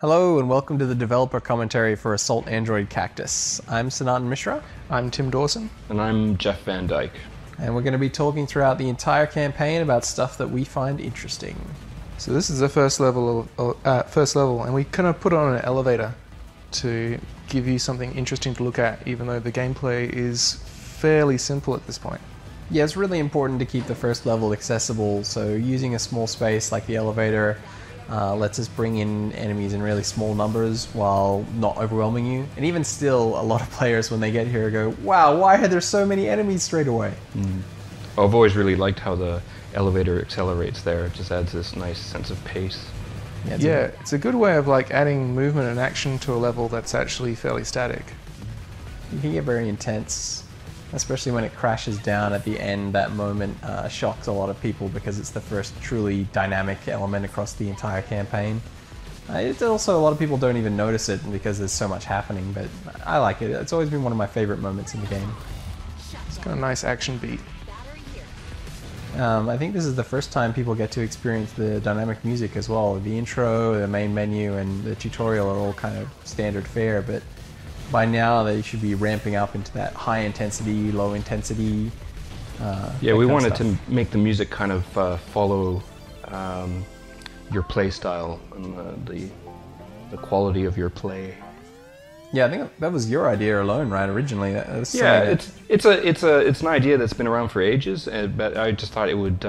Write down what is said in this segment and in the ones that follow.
Hello and welcome to the developer commentary for Assault Android Cactus. I'm Sanatana Mishra. I'm Tim Dawson. And I'm Jeff van Dyck. And we're going to be talking throughout the entire campaign about stuff that we find interesting. So this is the first level, and we kind of put on an elevator to give you something interesting to look at, even though the gameplay is fairly simple at this point. Yeah, it's really important to keep the first level accessible, so using a small space like the elevator lets us bring in enemies in really small numbers while not overwhelming you. And even still, a lot of players when they get here go, wow, why are there so many enemies straight away? Mm. I've always really liked how the elevator accelerates there. It just adds this nice sense of pace. Yeah, it's a good way of like adding movement and action to a level that's actually fairly static. You can get very intense, especially when it crashes down at the end. That moment shocks a lot of people because it's the first truly dynamic element across the entire campaign. It's also, a lot of people don't even notice it because there's so much happening, but I like it. It's always been one of my favorite moments in the game. It's got a nice action beat. I think this is the first time people get to experience the dynamic music as well. The intro, the main menu, and the tutorial are all kind of standard fare, but by now they should be ramping up into that high intensity, low intensity. Yeah, we wanted to make the music kind of follow your play style and the quality of your play. Yeah, I think that was your idea alone, right? Originally, yeah, it's an idea that's been around for ages, but I just thought it would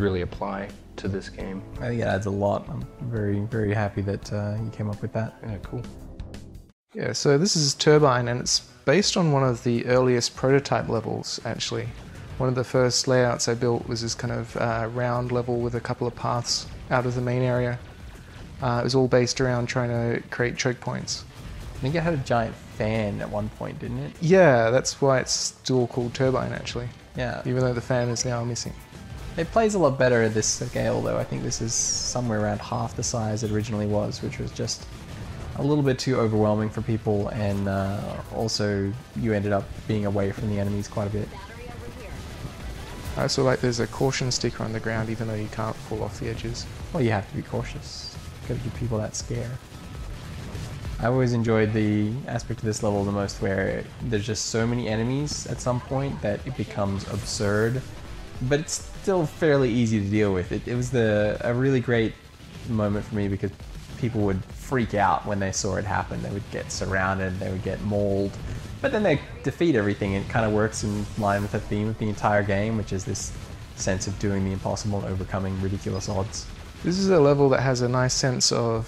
really apply to this game. I think it adds a lot. I'm very, very happy that you came up with that. Yeah, cool. Yeah, so this is Turbine, and it's based on one of the earliest prototype levels, actually. One of the first layouts I built was this kind of round level with a couple of paths out of the main area. It was all based around trying to create choke points. I think it had a giant fan at one point, didn't it? Yeah, that's why it's still called Turbine, actually. Yeah. Even though the fan is now missing. It plays a lot better at this scale, though. I think this is somewhere around half the size it originally was, which was just a little bit too overwhelming for people, and also you ended up being away from the enemies quite a bit. I also like there's a caution sticker on the ground, even though you can't fall off the edges. Well, you have to be cautious. Gotta give people that scare. I always enjoyed the aspect of this level the most where there's just so many enemies at some point that it becomes absurd, but it's still fairly easy to deal with. It was a really great moment for me because people would freak out when they saw it happen. They would get surrounded, they would get mauled, but then they defeat everything. It kind of works in line with the theme of the entire game, which is this sense of doing the impossible and overcoming ridiculous odds. This is a level that has a nice sense of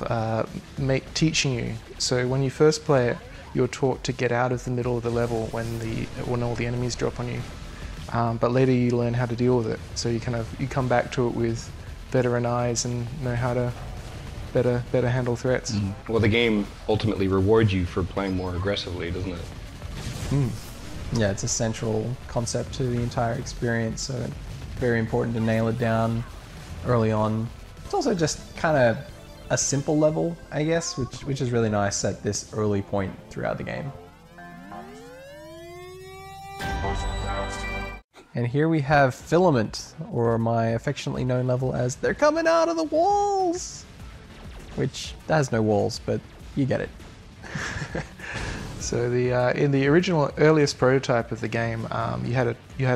teaching you. So when you first play it, you're taught to get out of the middle of the level when all the enemies drop on you. But later you learn how to deal with it. So you kind of come back to it with veteran eyes and know how to better handle threats. Mm. Well, the game ultimately rewards you for playing more aggressively, doesn't it? Mm. Yeah, it's a central concept to the entire experience, so very important to nail it down early on. It's also just kind of a simple level, I guess, which is really nice at this early point throughout the game. And here we have Filament, or my affectionately known level as They're Coming Out of the Walls! Which has no walls, but you get it. So in the earliest prototype of the game, you had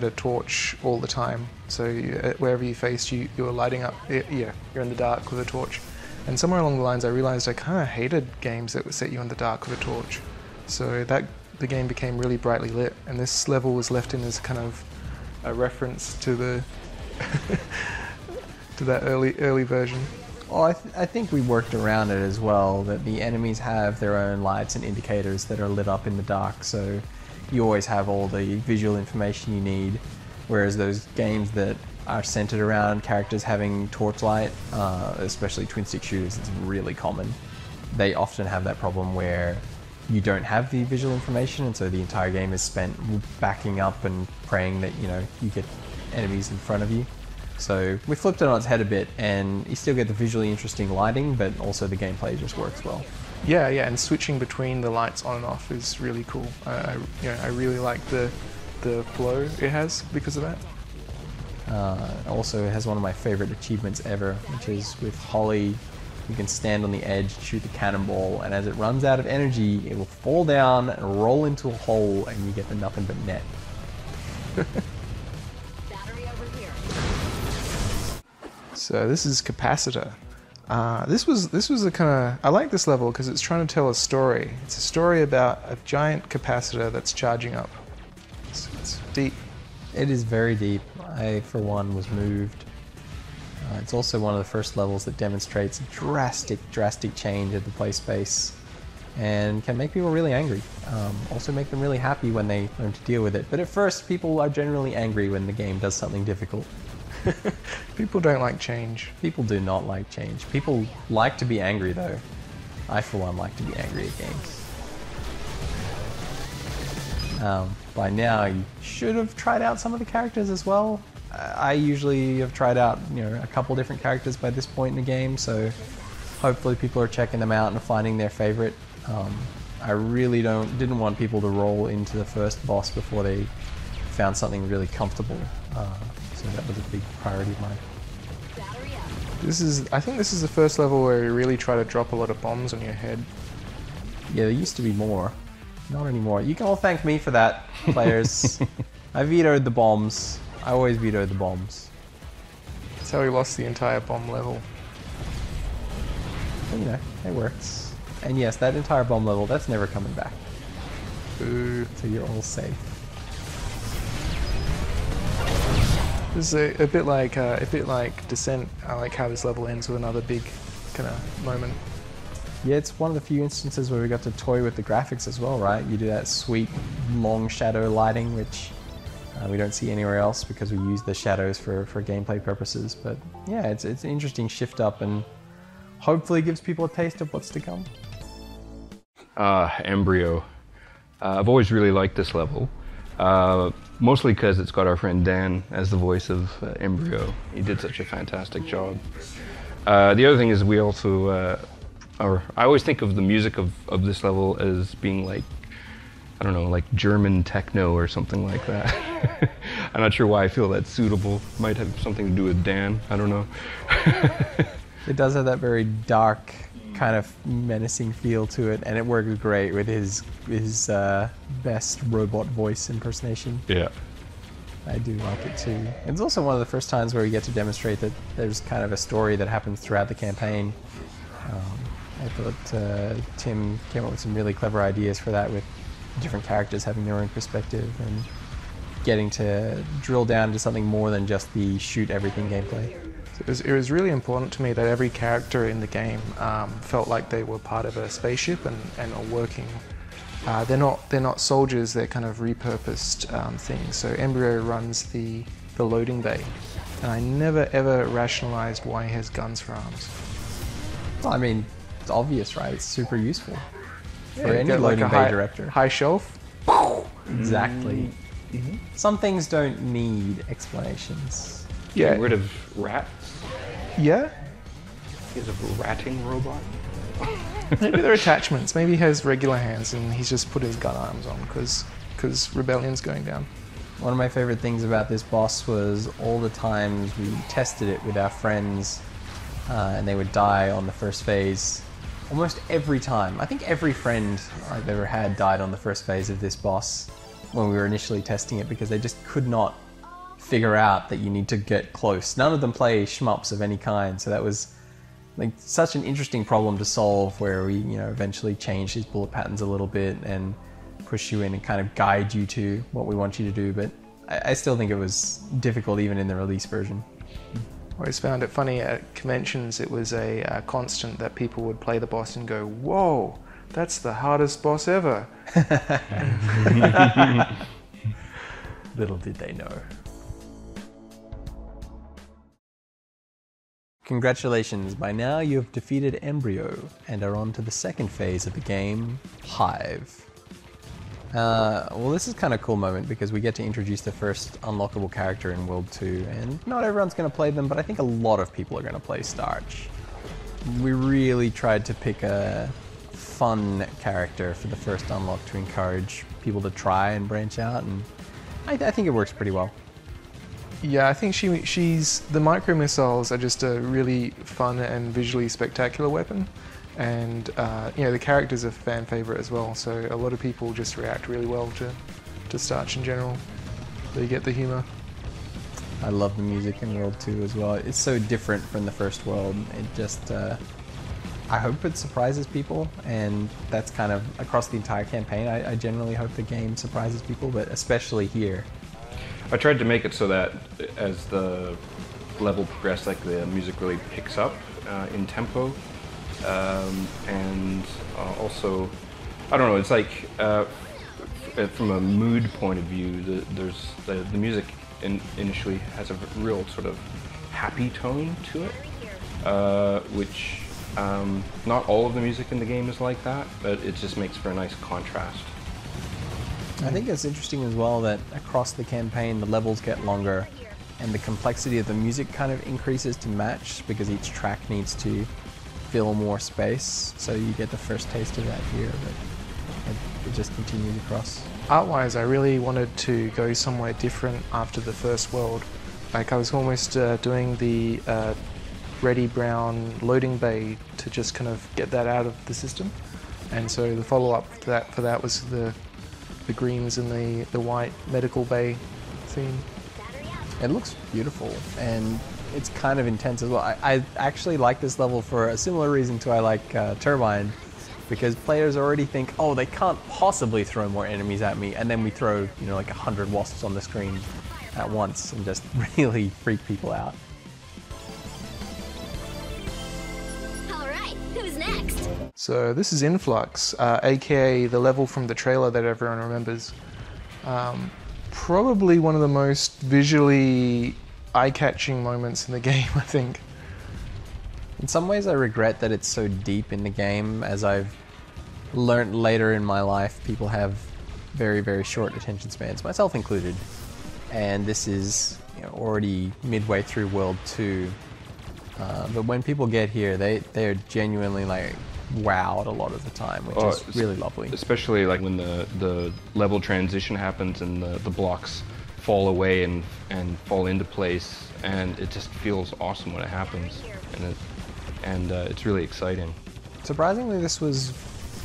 a torch all the time. So wherever you faced, you were lighting up. Yeah, you're in the dark with a torch. And somewhere along the lines, I realized I kind of hated games that would set you in the dark with a torch. So the game became really brightly lit, and this level was left in as kind of a reference to the to that early version. Well, I think we worked around it as well, that the enemies have their own lights and indicators that are lit up in the dark, so you always have all the visual information you need, whereas those games that are centered around characters having torchlight, especially twin-stick shooters, it's really common. They often have that problem where you don't have the visual information, and so the entire game is spent backing up and praying that, you know, you get enemies in front of you. So we flipped it on its head a bit, and you still get the visually interesting lighting, but also the gameplay just works well. Yeah, yeah, and switching between the lights on and off is really cool. I really like the flow it has because of that. Also, it has one of my favorite achievements ever, which is with Holly You can stand on the edge, shoot the cannonball, and as it runs out of energy, it will fall down and roll into a hole, and you get the nothing but net. Battery over here. So this is Capacitor. This was a kind of, I like this level because it's trying to tell a story. It's a story about a giant capacitor that's charging up. It's deep. It is very deep. I, for one, was moved. It's also one of the first levels that demonstrates drastic change of the play space and can make people really angry. Also make them really happy when they learn to deal with it. But at first, people are generally angry when the game does something difficult. People don't like change. People do not like change. People like to be angry, though. I, for one, like to be angry at games. By now, you should have tried out some of the characters as well. I usually have tried out, you know, a couple different characters by this point in the game, so hopefully people are checking them out and finding their favorite. I really didn't want people to roll into the first boss before they found something really comfortable. So that was a big priority of mine. I think this is the first level where you really try to drop a lot of bombs on your head. Yeah, there used to be more. Not anymore. You can all thank me for that, players. I vetoed the bombs. I always veto the bombs. That's how we lost the entire bomb level. But, you know, it works. And yes, that entire bomb level, that's never coming back. Boo. So you're all safe. This is a bit like Descent. I like how this level ends with another big kind of moment. Yeah, it's one of the few instances where we got to toy with the graphics as well, right? You do that sweet long shadow lighting, which we don't see anywhere else because we use the shadows for gameplay purposes. But yeah, it's an interesting shift up and hopefully gives people a taste of what's to come. Embryo. I've always really liked this level. Mostly because it's got our friend Dan as the voice of Embryo. He did such a fantastic job. The other thing is we also, I always think of the music of this level as being like, I don't know, like German techno or something like that. I'm not sure why I feel that's suitable. Might have something to do with Dan, I don't know. It does have that very dark, kind of menacing feel to it, and it worked great with his best robot voice impersonation. Yeah, I do like it too. It's also one of the first times where we get to demonstrate that there's kind of a story that happens throughout the campaign. I thought Tim came up with some really clever ideas for that, with different characters having their own perspective and getting to drill down to something more than just the shoot everything gameplay. It was really important to me that every character in the game felt like they were part of a spaceship and are working. They're not soldiers. They're kind of repurposed things. So Embryo runs the loading bay, and I never ever rationalized why he has guns for arms. Well, I mean, it's obvious, right? It's super useful for any loading like bay director. High shelf. Exactly. Mm-hmm. Some things don't need explanations. Yeah. Get rid of rats? Yeah. He's a ratting robot? Maybe they're attachments. Maybe he has regular hands and he's just put his gun arms on because rebellion's going down. One of my favorite things about this boss was all the times we tested it with our friends and they would die on the first phase. Almost every time. I think every friend I've ever had died on the first phase of this boss when we were initially testing it because they just could not figure out that you need to get close. None of them play shmups of any kind, so that was like such an interesting problem to solve, where we, you know, eventually change these bullet patterns a little bit and push you in and kind of guide you to what we want you to do. But I still think it was difficult even in the release version. I always found it funny at conventions. It was a constant that people would play the boss and go, "Whoa, that's the hardest boss ever." Little did they know. Congratulations, by now you have defeated Embryo and are on to the second phase of the game, Hive. Well, this is kind of a cool moment because we get to introduce the first unlockable character in World 2, and not everyone's going to play them, but I think a lot of people are going to play Starch. We really tried to pick a fun character for the first unlock to encourage people to try and branch out, and I think it works pretty well. Yeah, I think she's the micro missiles are just a really fun and visually spectacular weapon, and you know, the character's a fan favorite as well. So a lot of people just react really well to Starch in general. They get the humor. I love the music in World 2 as well. It's so different from the first world. It just, I hope it surprises people, and that's kind of across the entire campaign. I generally hope the game surprises people, but especially here. I tried to make it so that as the level progressed, like the music really picks up in tempo, and also, I don't know, it's like from a mood point of view, the music initially has a real sort of happy tone to it, which not all of the music in the game is like that, but it just makes for a nice contrast. I think it's interesting as well that across the campaign the levels get longer and the complexity of the music kind of increases to match, because each track needs to fill more space, so you get the first taste of that here, but it just continues across. Art-wise, I really wanted to go somewhere different after the first world. Like, I was almost doing the Reddy Brown loading bay to just kind of get that out of the system, and so the follow-up for that was the greens and the white medical bay theme. It looks beautiful, and it's kind of intense as well. I actually like this level for a similar reason to I like Turbine, because players already think, oh, they can't possibly throw more enemies at me, and then we throw, you know, like 100 wasps on the screen at once and just really freak people out. So this is Influx, aka the level from the trailer that everyone remembers. Probably one of the most visually eye-catching moments in the game, I think. In some ways I regret that it's so deep in the game, as I've learnt later in my life people have very, very short attention spans, myself included. And this is, you know, already midway through World 2. But when people get here, they are genuinely like wowed a lot of the time, which is really lovely. Especially like when the level transition happens and the blocks fall away and fall into place, and it just feels awesome when it happens, and it's really exciting. Surprisingly, this was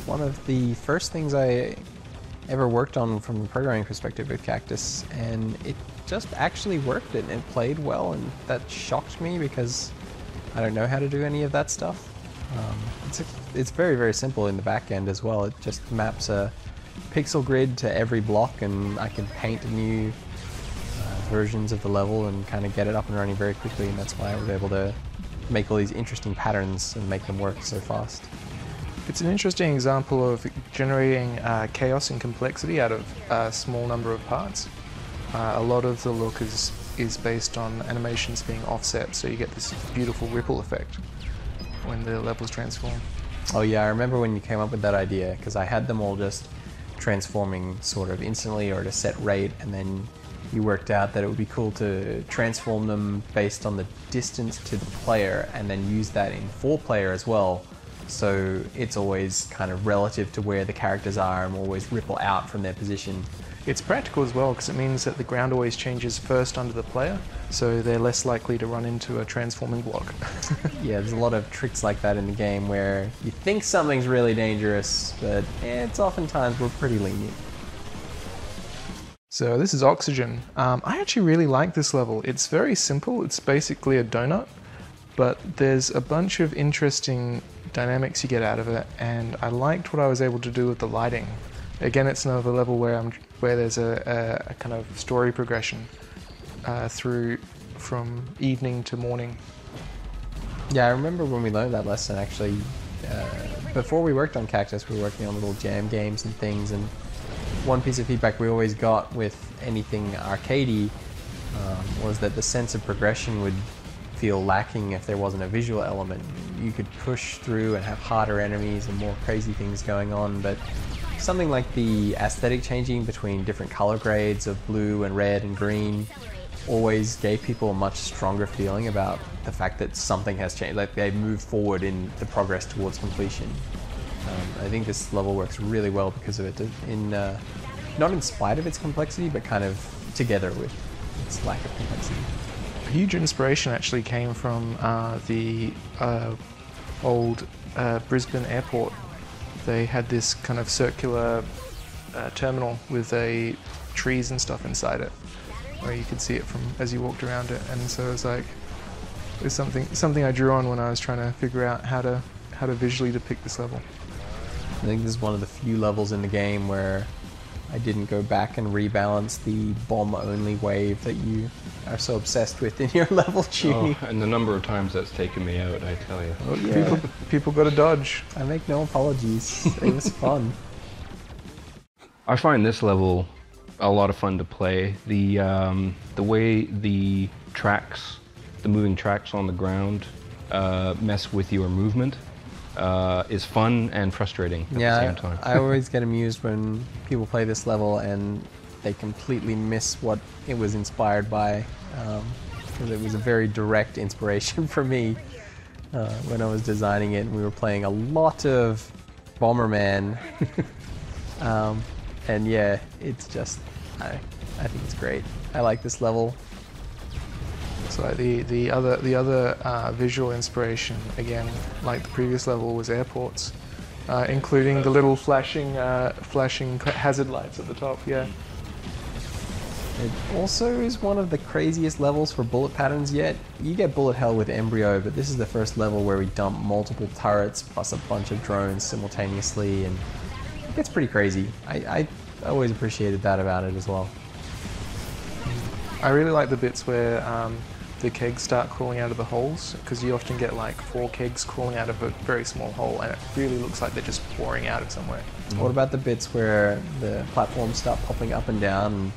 one of the first things I ever worked on from a programming perspective with Cactus, and it just actually worked and it played well, and that shocked me because I don't know how to do any of that stuff. It's very, very simple in the back end as well. It just maps a pixel grid to every block, and I can paint new versions of the level and kind of get it up and running very quickly, and that's why I was able to make all these interesting patterns and make them work so fast. It's an interesting example of generating chaos and complexity out of a small number of parts. A lot of the look is based on animations being offset, so you get this beautiful ripple effect when the levels transform. Oh yeah, I remember when you came up with that idea, because I had them all just transforming sort of instantly or at a set rate, and then you worked out that it would be cool to transform them based on the distance to the player and then use that in 4-player as well, so it's always kind of relative to where the characters are and always ripple out from their position. It's practical as well, because it means that the ground always changes first under the player, so they're less likely to run into a transforming block. Yeah, there's a lot of tricks like that in the game where you think something's really dangerous, but it's oftentimes we're pretty lenient. So this is Oxygen. I actually really like this level. It's very simple. It's basically a donut, but there's a bunch of interesting dynamics you get out of it, and I liked what I was able to do with the lighting. Again, it's another level where there's a kind of story progression through from evening to morning. Yeah, I remember when we learned that lesson, actually. Before we worked on Cactus, we were working on little jam games and things, and one piece of feedback we always got with anything arcadey was that the sense of progression would feel lacking if there wasn't a visual element. You could push through and have harder enemies and more crazy things going on, but something like the aesthetic changing between different color grades of blue and red and green always gave people a much stronger feeling about the fact that something has changed, like they moved forward in the progress towards completion. I think this level works really well because of it, not in spite of its complexity, but kind of together with its lack of complexity. A huge inspiration actually came from the old Brisbane airport. They had this kind of circular terminal with trees and stuff inside it, where you could see it from as you walked around it. And so it was like, it was something I drew on when I was trying to figure out how to visually depict this level. I think this is one of the few levels in the game where I didn't go back and rebalance the bomb-only wave that you are so obsessed with in your level tuning. Oh, and the number of times that's taken me out, I tell you. Oh, yeah. People got to dodge. I make no apologies. It was fun. I find this level a lot of fun to play. The way the tracks, the moving tracks on the ground, mess with your movement is fun and frustrating at the same time. I always get amused when people play this level and they completely miss what it was inspired by, because it was a very direct inspiration for me when I was designing it, and we were playing a lot of Bomberman. And yeah, it's just, I think it's great. I like this level. So the other visual inspiration, again, like the previous level, was airports, including the little flashing hazard lights at the top. Yeah. It also is one of the craziest levels for bullet patterns yet. You get bullet hell with Embryo, but this is the first level where we dump multiple turrets plus a bunch of drones simultaneously, and it gets pretty crazy. I always appreciated that about it as well. I really like the bits where the kegs start crawling out of the holes, because you often get like 4 kegs crawling out of a very small hole, and it really looks like they're just pouring out of somewhere. Mm-hmm. What about the bits where the platforms start popping up and down, and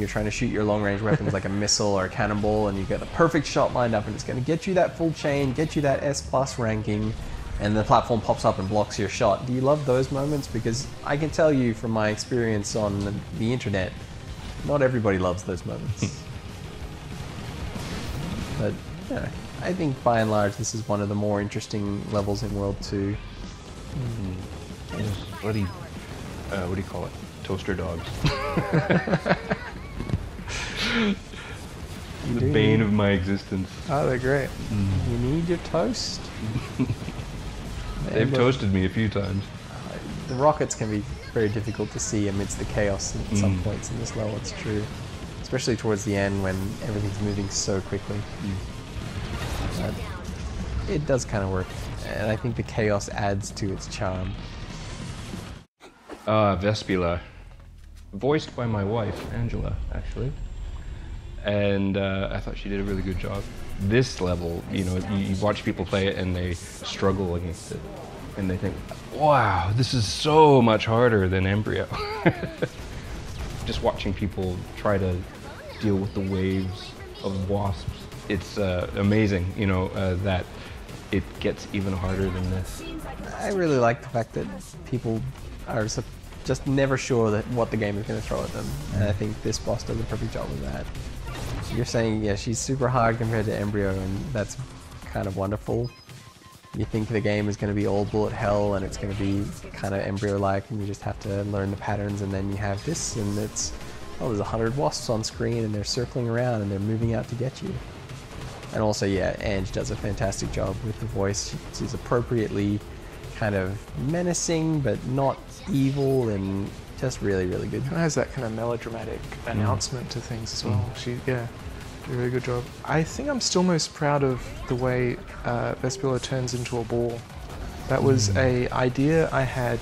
you're trying to shoot your long-range weapons like a missile or a cannonball, and you've got the perfect shot lined up, and it's going to get you that full chain, get you that S+ ranking, and the platform pops up and blocks your shot. Do you love those moments? Because I can tell you from my experience on the internet, not everybody loves those moments. But yeah, I think by and large this is one of the more interesting levels in World 2. Mm. Yes. What do you call it? Toaster dogs. The bane of my existence. Oh, they're great. Mm. You need your toast. They've toasted me a few times. The rockets can be very difficult to see amidst the chaos at some points in this level, it's true. Especially towards the end when everything's moving so quickly. Mm. It does kind of work, and I think the chaos adds to its charm. Vespula. Voiced by my wife, Angela, actually. And I thought she did a really good job. This level, you know, you watch people play it and they struggle against it. And they think, wow, this is so much harder than Embryo. Just watching people try to deal with the waves of wasps, it's amazing, you know, that it gets even harder than this. I really like the fact that people are just never sure that what the game is going to throw at them, and I think this boss does a perfect job of that. You're saying, yeah, she's super hard compared to Embryo, and that's kind of wonderful. You think the game is going to be all bullet hell and it's going to be kind of Embryo-like, and you just have to learn the patterns, and then you have this, and it's, oh, there's 100 wasps on screen and they're circling around and they're moving out to get you. And also, yeah, Ange does a fantastic job with the voice. She's appropriately kind of menacing but not evil, and just really, really good. And it has that kind of melodramatic announcement to things as well. She, yeah. A really good job. I think I'm still most proud of the way Vespula turns into a ball. That was a idea I had,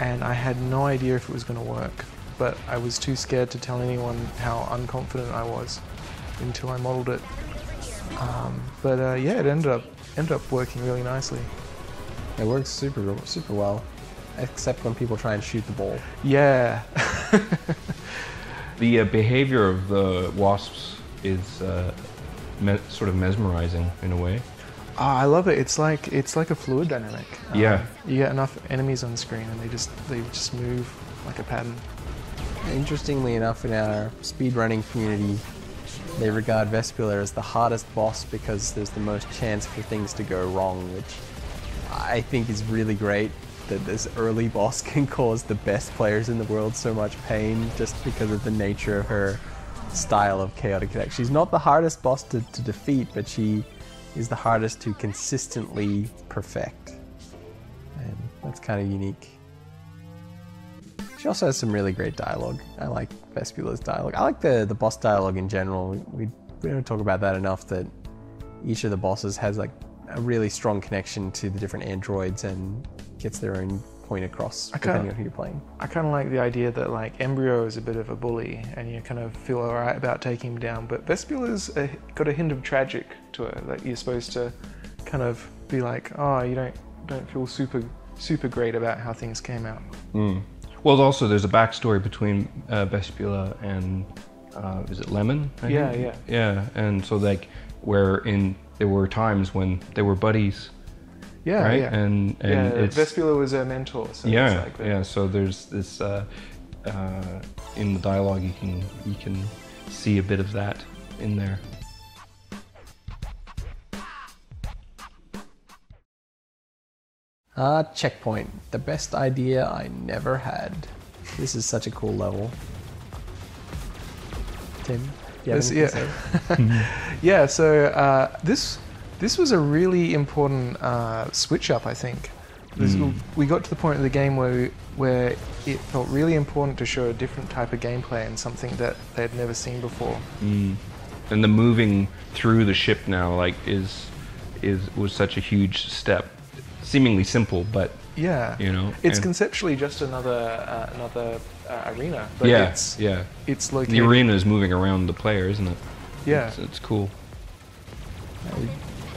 and I had no idea if it was going to work, but I was too scared to tell anyone how unconfident I was until I modeled it. Yeah, it ended up working really nicely. It works super well, except when people try and shoot the ball. Yeah. The behavior of the wasps is sort of mesmerizing in a way. I love it. It's like a fluid dynamic. Yeah. You get enough enemies on the screen, and they just move like a pattern. Interestingly enough, in our speedrunning community, they regard Vespula as the hardest boss because there's the most chance for things to go wrong, which I think is really great. That this early boss can cause the best players in the world so much pain just because of the nature of her style of Chaotic Attack. She's not the hardest boss to defeat, but she is the hardest to consistently perfect. And that's kind of unique. She also has some really great dialogue. I like Vespula's dialogue. I like the boss dialogue in general. We don't talk about that enough, that each of the bosses has like a really strong connection to the different androids and gets their own point across depending on who you're playing. I kind of like the idea that like Embryo is a bit of a bully and you kind of feel alright about taking him down, but Vespula's got a hint of tragic to her, that you're supposed to kind of be like, oh, you don't feel super great about how things came out. Mm. Well, also there's a backstory between Vespula and is it Lemon? Yeah. And so like there were times when they were buddies. Yeah, right? Yeah. And Vespula was a mentor. So yeah, it's like that. Yeah. So there's this in the dialogue you can see a bit of that in there. Checkpoint. The best idea I never had. This is such a cool level. Tim, do you have anything to say? Yeah. So this was a really important switch up, I think. We got to the point of the game where it felt really important to show a different type of gameplay and something that they had never seen before. Mm. And the moving through the ship now, like, was such a huge step. Seemingly simple, but yeah, you know, it's conceptually just another arena. But yeah, it's like the arena is moving around the player, isn't it? Yeah, it's cool. I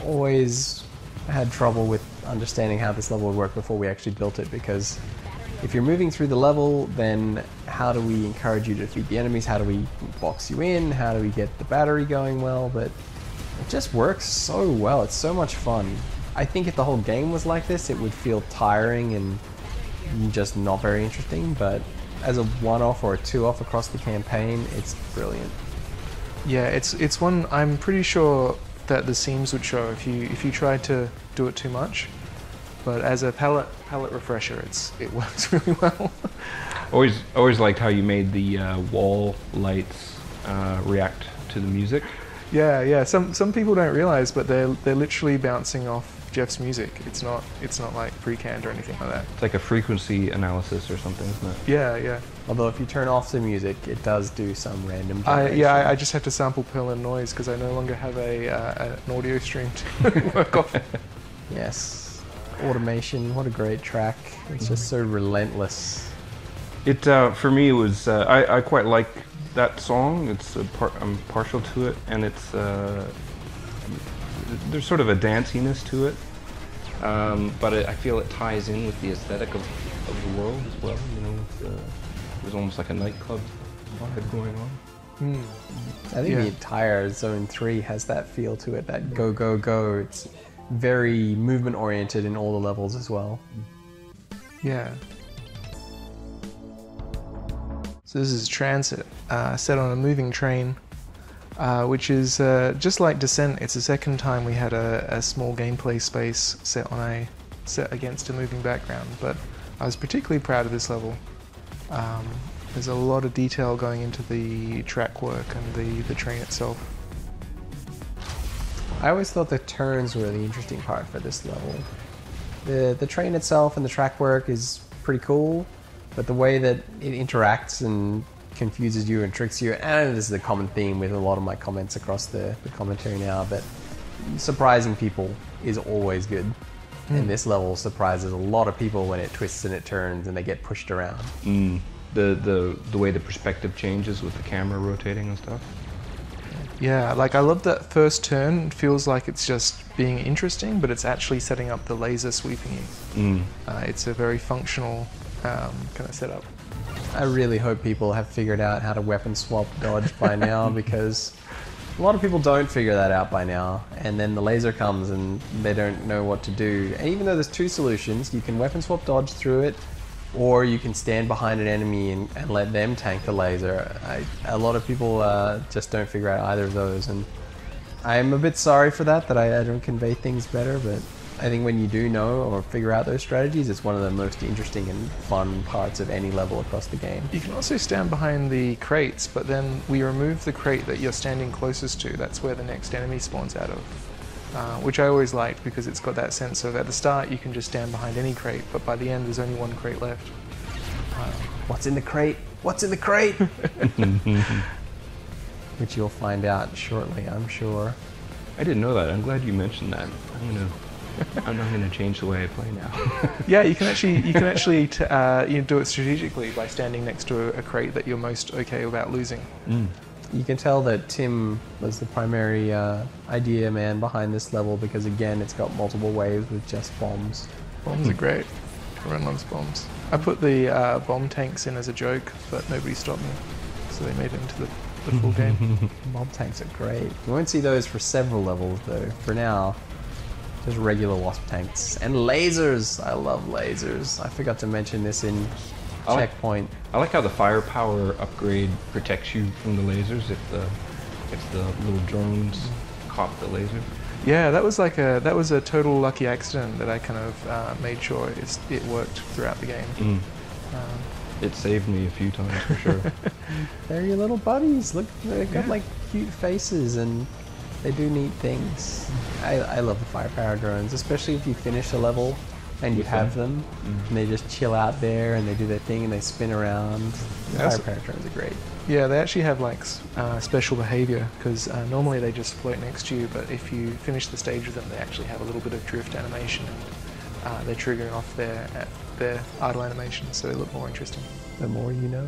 always had trouble with understanding how this level would work before we actually built it, because if you're moving through the level, then how do we encourage you to defeat the enemies? How do we box you in? How do we get the battery going well? But it just works so well. It's so much fun. I think if the whole game was like this, it would feel tiring and just not very interesting, but as a one-off or a two-off across the campaign, it's brilliant. Yeah, it's one I'm pretty sure that the seams would show if you tried to do it too much, but as a palette refresher, it works really well. Always liked how you made the wall lights react to the music. Yeah. Some people don't realize, but they're literally bouncing off Jeff's music. It's not like pre-canned or anything like that. It's like a frequency analysis or something, isn't it? Yeah. Although if you turn off the music, it does do some random generation. I just have to sample Perlin noise because I no longer have an audio stream to work off. Yes, Automation. What a great track! It's just so relentless. It for me was I quite like that song. I'm partial to it, and it's there's sort of a danciness to it, but I feel it ties in with the aesthetic of the world as well. You know, there's almost like a nightclub vibe going on. Mm. I think the entire Zone 3 has that feel to it. That go go go. It's very movement oriented in all the levels as well. Yeah. So this is Transit, set on a moving train, which is just like Descent. It's the second time we had a small gameplay space set against a moving background, but I was particularly proud of this level. There's a lot of detail going into the track work and the train itself. I always thought the turns were the interesting part for this level. The train itself and the track work is pretty cool, but the way that it interacts and confuses you and tricks you, and this is a common theme with a lot of my comments across the commentary now, but surprising people is always good. Mm. And this level surprises a lot of people when it twists and it turns and they get pushed around. Mm. The way the perspective changes with the camera rotating and stuff. Yeah, like I love that first turn. It feels like it's just being interesting, but it's actually setting up the laser sweeping you. Mm. It's a very functional kind of setup. I really hope people have figured out how to weapon swap dodge by now, because a lot of people don't figure that out by now, and then the laser comes and they don't know what to do. And even though there's two solutions, you can weapon swap dodge through it, or you can stand behind an enemy and let them tank the laser. A lot of people just don't figure out either of those, and I'm a bit sorry for that I don't convey things better, but I think when you do know or figure out those strategies, it's one of the most interesting and fun parts of any level across the game. You can also stand behind the crates, but then we remove the crate that you're standing closest to. That's where the next enemy spawns out of. Which I always liked because it's got that sense of at the start you can just stand behind any crate, but by the end there's only one crate left. What's in the crate? What's in the crate? Which you'll find out shortly, I'm sure. I didn't know that. I'm glad you mentioned that. I'm not going to change the way I play now. Yeah, you can actually do it strategically by standing next to a crate that you're most okay about losing. Mm. You can tell that Tim was the primary idea man behind this level because, again, it's got multiple waves with just bombs. Bombs are great. Everyone loves bombs. I put the bomb tanks in as a joke, but nobody stopped me, so they made it into the full game. Bomb tanks are great. You won't see those for several levels, though. For now, just regular wasp tanks. And lasers! I love lasers. I forgot to mention this in Checkpoint. I like how the firepower upgrade protects you from the lasers if the little drones caught the laser. Yeah, that was a total lucky accident that I kind of made sure it worked throughout the game. Mm. It saved me a few times for sure. They're your little buddies. Look, they've got like cute faces and they do neat things. I love the firepower drones, especially if you finish a level and you have them, and they just chill out there, and they do their thing, and they spin around. Firepower drones are great. Yeah, they actually have like special behavior, because normally they just float next to you, but if you finish the stage with them, they actually have a little bit of drift animation, and they're triggering off their idle animation, so they look more interesting. The more you know.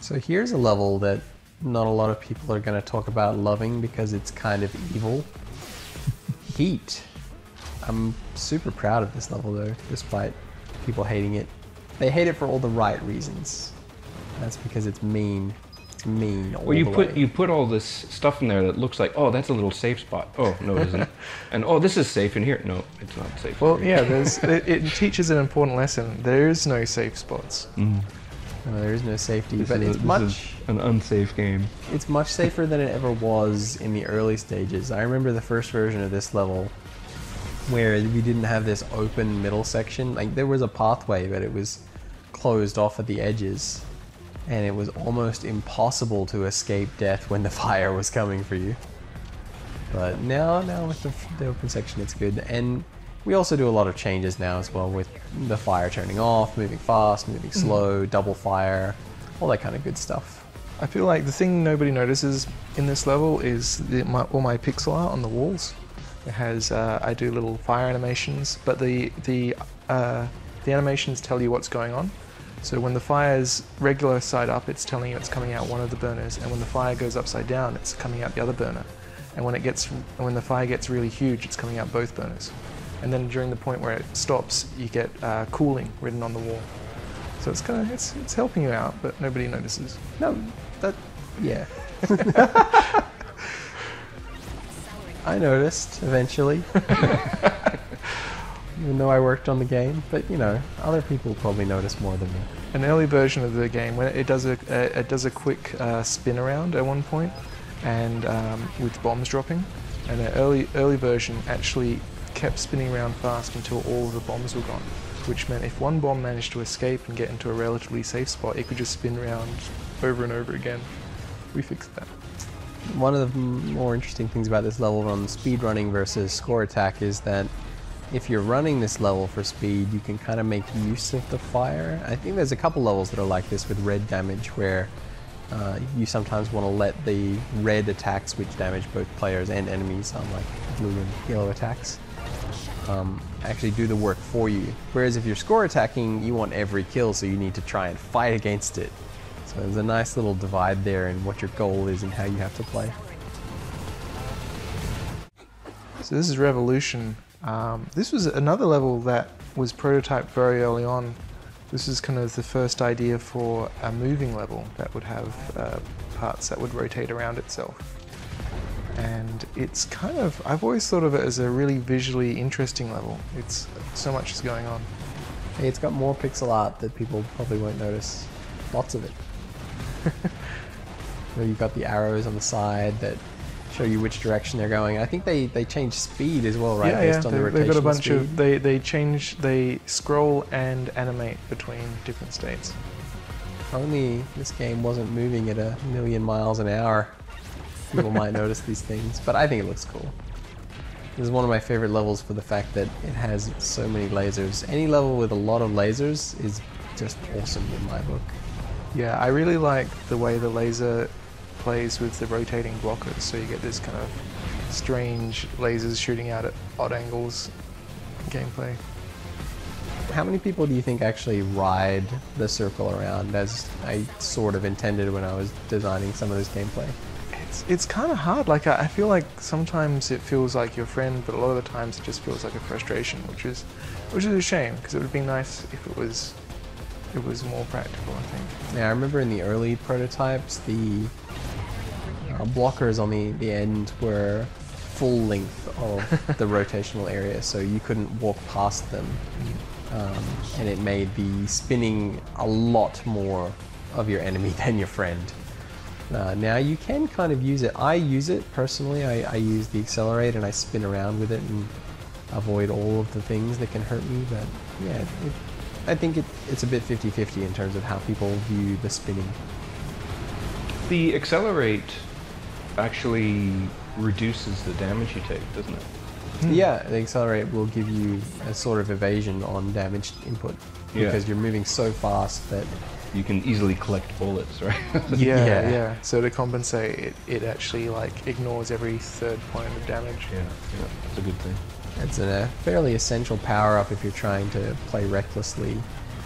So here's a level that not a lot of people are going to talk about loving because it's kind of evil. Heat. I'm super proud of this level though, despite people hating it. They hate it for all the right reasons. That's because it's mean. It's mean all the way. Well, you put all this stuff in there that looks like, oh, that's a little safe spot. Oh, no, it isn't. And oh, this is safe in here. No, it's not safe. Well, yeah, it teaches an important lesson. There is no safe spots. Mm. No, there is no safety, but it's much an unsafe game. It's much safer than it ever was in the early stages. I remember the first version of this level where we didn't have this open middle section. Like there was a pathway, but it was closed off at the edges, and it was almost impossible to escape death when the fire was coming for you. But now with the open section, it's good. And we also do a lot of changes now as well, with the fire turning off, moving fast, moving slow, double fire, all that kind of good stuff. I feel like the thing nobody notices in this level is all my pixel art on the walls. It has, I do little fire animations, but the animations tell you what's going on. So when the fire's regular side up, it's telling you it's coming out one of the burners, and when the fire goes upside down, it's coming out the other burner. And when the fire gets really huge, it's coming out both burners. And then during the point where it stops, you get cooling written on the wall. So it's kind of it's helping you out, but nobody notices. No, yeah. I noticed eventually, even though I worked on the game. But you know, other people probably notice more than me. An early version of the game when it does a quick spin around at one point, and with bombs dropping, and an early version actually kept spinning around fast until all of the bombs were gone, which meant if one bomb managed to escape and get into a relatively safe spot, it could just spin around over and over again. We fixed that. One of the more interesting things about this level on speedrunning versus score attack is that if you're running this level for speed, you can kind of make use of the fire. I think there's a couple levels that are like this with red damage where you sometimes want to let the red attacks, which damage both players and enemies, unlike blue and yellow attacks, actually do the work for you. Whereas if you're score attacking, you want every kill, so you need to try and fight against it. So there's a nice little divide there in what your goal is and how you have to play. So this is Revolution. This was another level that was prototyped very early on. This is kind of the first idea for a moving level that would have parts that would rotate around itself. And it's kind of, I've always thought of it as a really visually interesting level. It's so much is going on. It's got more pixel art that people probably won't notice. Lots of it. You've got the arrows on the side that show you which direction they're going. I think they change speed as well, right? Yeah, based on the rotational they've got a bunch speed. Of they scroll and animate between different states. Only this game wasn't moving at 1,000,000 miles an hour. People might notice these things, but I think it looks cool. This is one of my favorite levels for the fact that it has so many lasers. Any level with a lot of lasers is just awesome in my book. Yeah, I really like the way the laser plays with the rotating blockers, so you get this kind of strange lasers shooting out at odd angles gameplay. How many people do you think actually ride the circle around, as I sort of intended when I was designing some of this gameplay? It's kind of hard. Like I feel like sometimes it feels like your friend, but a lot of the times it just feels like a frustration, which is a shame, because it would be nice if it was more practical, I think. Yeah, I remember in the early prototypes, the blockers on the end were full length of the rotational area, so you couldn't walk past them. And it made the spinning a lot more of your enemy than your friend. Now you can kind of use it. I use it personally. I use the accelerate and I spin around with it and avoid all of the things that can hurt me. But yeah, I think it's a bit 50-50 in terms of how people view the spinning. The accelerate actually reduces the damage you take, doesn't it? Yeah, the accelerate will give you a sort of evasion on damage input, because you're moving so fast that you can easily collect bullets, right? yeah. So to compensate, it actually like ignores every third point of damage. Yeah, that's a good thing. It's a fairly essential power-up if you're trying to play recklessly,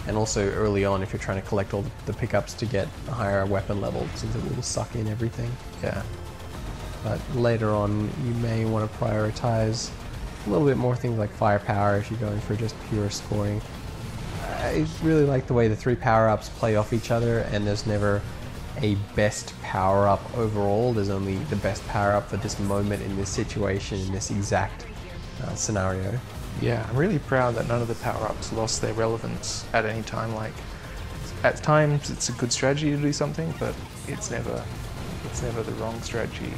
and also early on if you're trying to collect all the pickups to get a higher weapon level, since it will suck in everything. Yeah. But later on, you may want to prioritize a little bit more things like firepower if you're going for just pure scoring. I really like the way the three power-ups play off each other, and there's never a best power-up overall. There's only the best power-up for this moment, in this situation, in this exact scenario. Yeah, I'm really proud that none of the power-ups lost their relevance at any time. Like, at times it's a good strategy to do something, but it's never the wrong strategy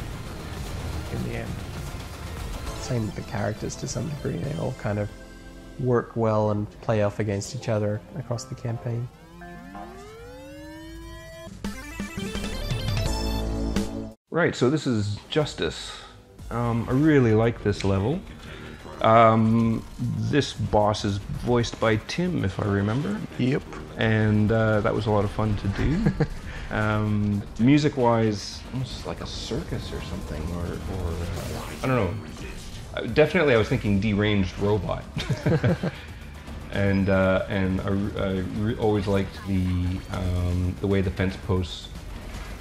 in the end. Same with the characters to some degree. They all kind of work well and play off against each other across the campaign. Right, so this is Justice. I really like this level. This boss is voiced by Tim, if I remember. Yep. And that was a lot of fun to do. Music-wise, almost like a circus or something, or I don't know. Definitely, I was thinking deranged robot, and I always liked the way the fence post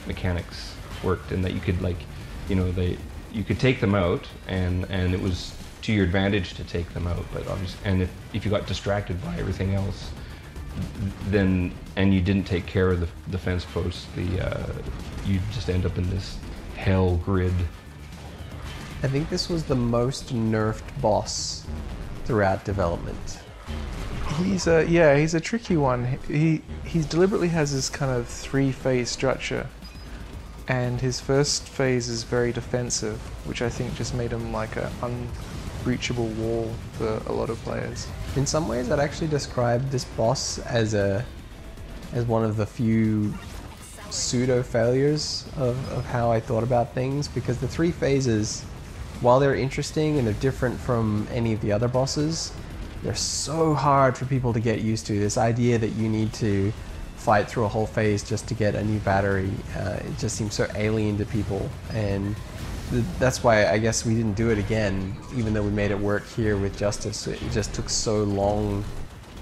mechanics worked, and that you could, like, you know, you could take them out, and it was to your advantage to take them out, but obviously, and if you got distracted by everything else, then and you didn't take care of the fence posts, you just end up in this hell grid. I think this was the most nerfed boss throughout development. He's a tricky one. He deliberately has this kind of three-phase structure, and his first phase is very defensive, which I think just made him like an unbreachable wall for a lot of players. In some ways, I'd actually describe this boss as one of the few pseudo failures of how I thought about things, because the three phases, while they're interesting and they're different from any of the other bosses, they're so hard for people to get used to. This idea that you need to fight through a whole phase just to get a new battery, it just seems so alien to people, and that's why I guess we didn't do it again, even though we made it work here with Justice. It just took so long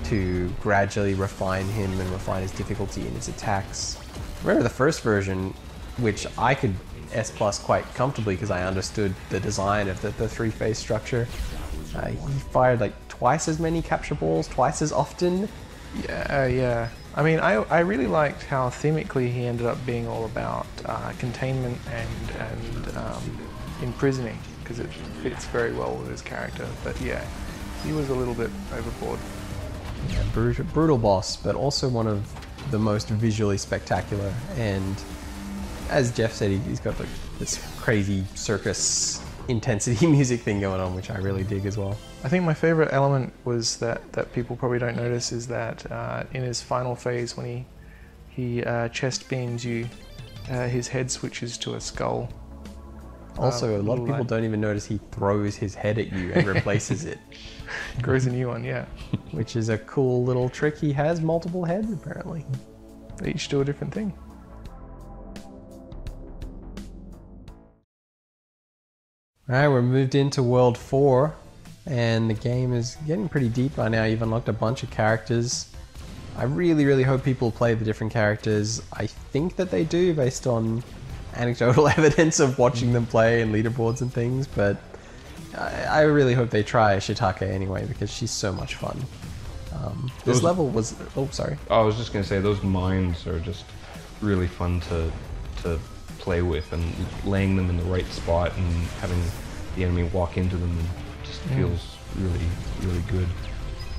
to gradually refine him and refine his difficulty and his attacks. Remember the first version, which I could S+ quite comfortably because I understood the design of the three-phase structure. He fired like twice as many capture balls, twice as often. Yeah. I mean, I really liked how themically he ended up being all about containment and imprisoning, because it fits very well with his character. But yeah, he was a little bit overboard. Yeah, brutal boss, but also one of the most visually spectacular. And as Jeff said, he's got like this crazy circus intensity music thing going on, which I really dig as well. I think my favorite element was that people probably don't notice is that in his final phase, when he chest beams you, his head switches to a skull. Also, a lot of people don't even notice he throws his head at you and replaces it. Grows a new one, yeah. Which is a cool little trick. He has multiple heads, apparently. They each do a different thing. Alright, we're moved into World 4, and the game is getting pretty deep by now. You've unlocked a bunch of characters. I really, really hope people play the different characters. I think that they do, based on anecdotal evidence of watching them play and leaderboards and things, but I really hope they try Shiitake anyway, because she's so much fun. This level was... Oh, sorry. I was just going to say, those mines are just really fun to play with, and laying them in the right spot and having the enemy walk into them just feels really, really good.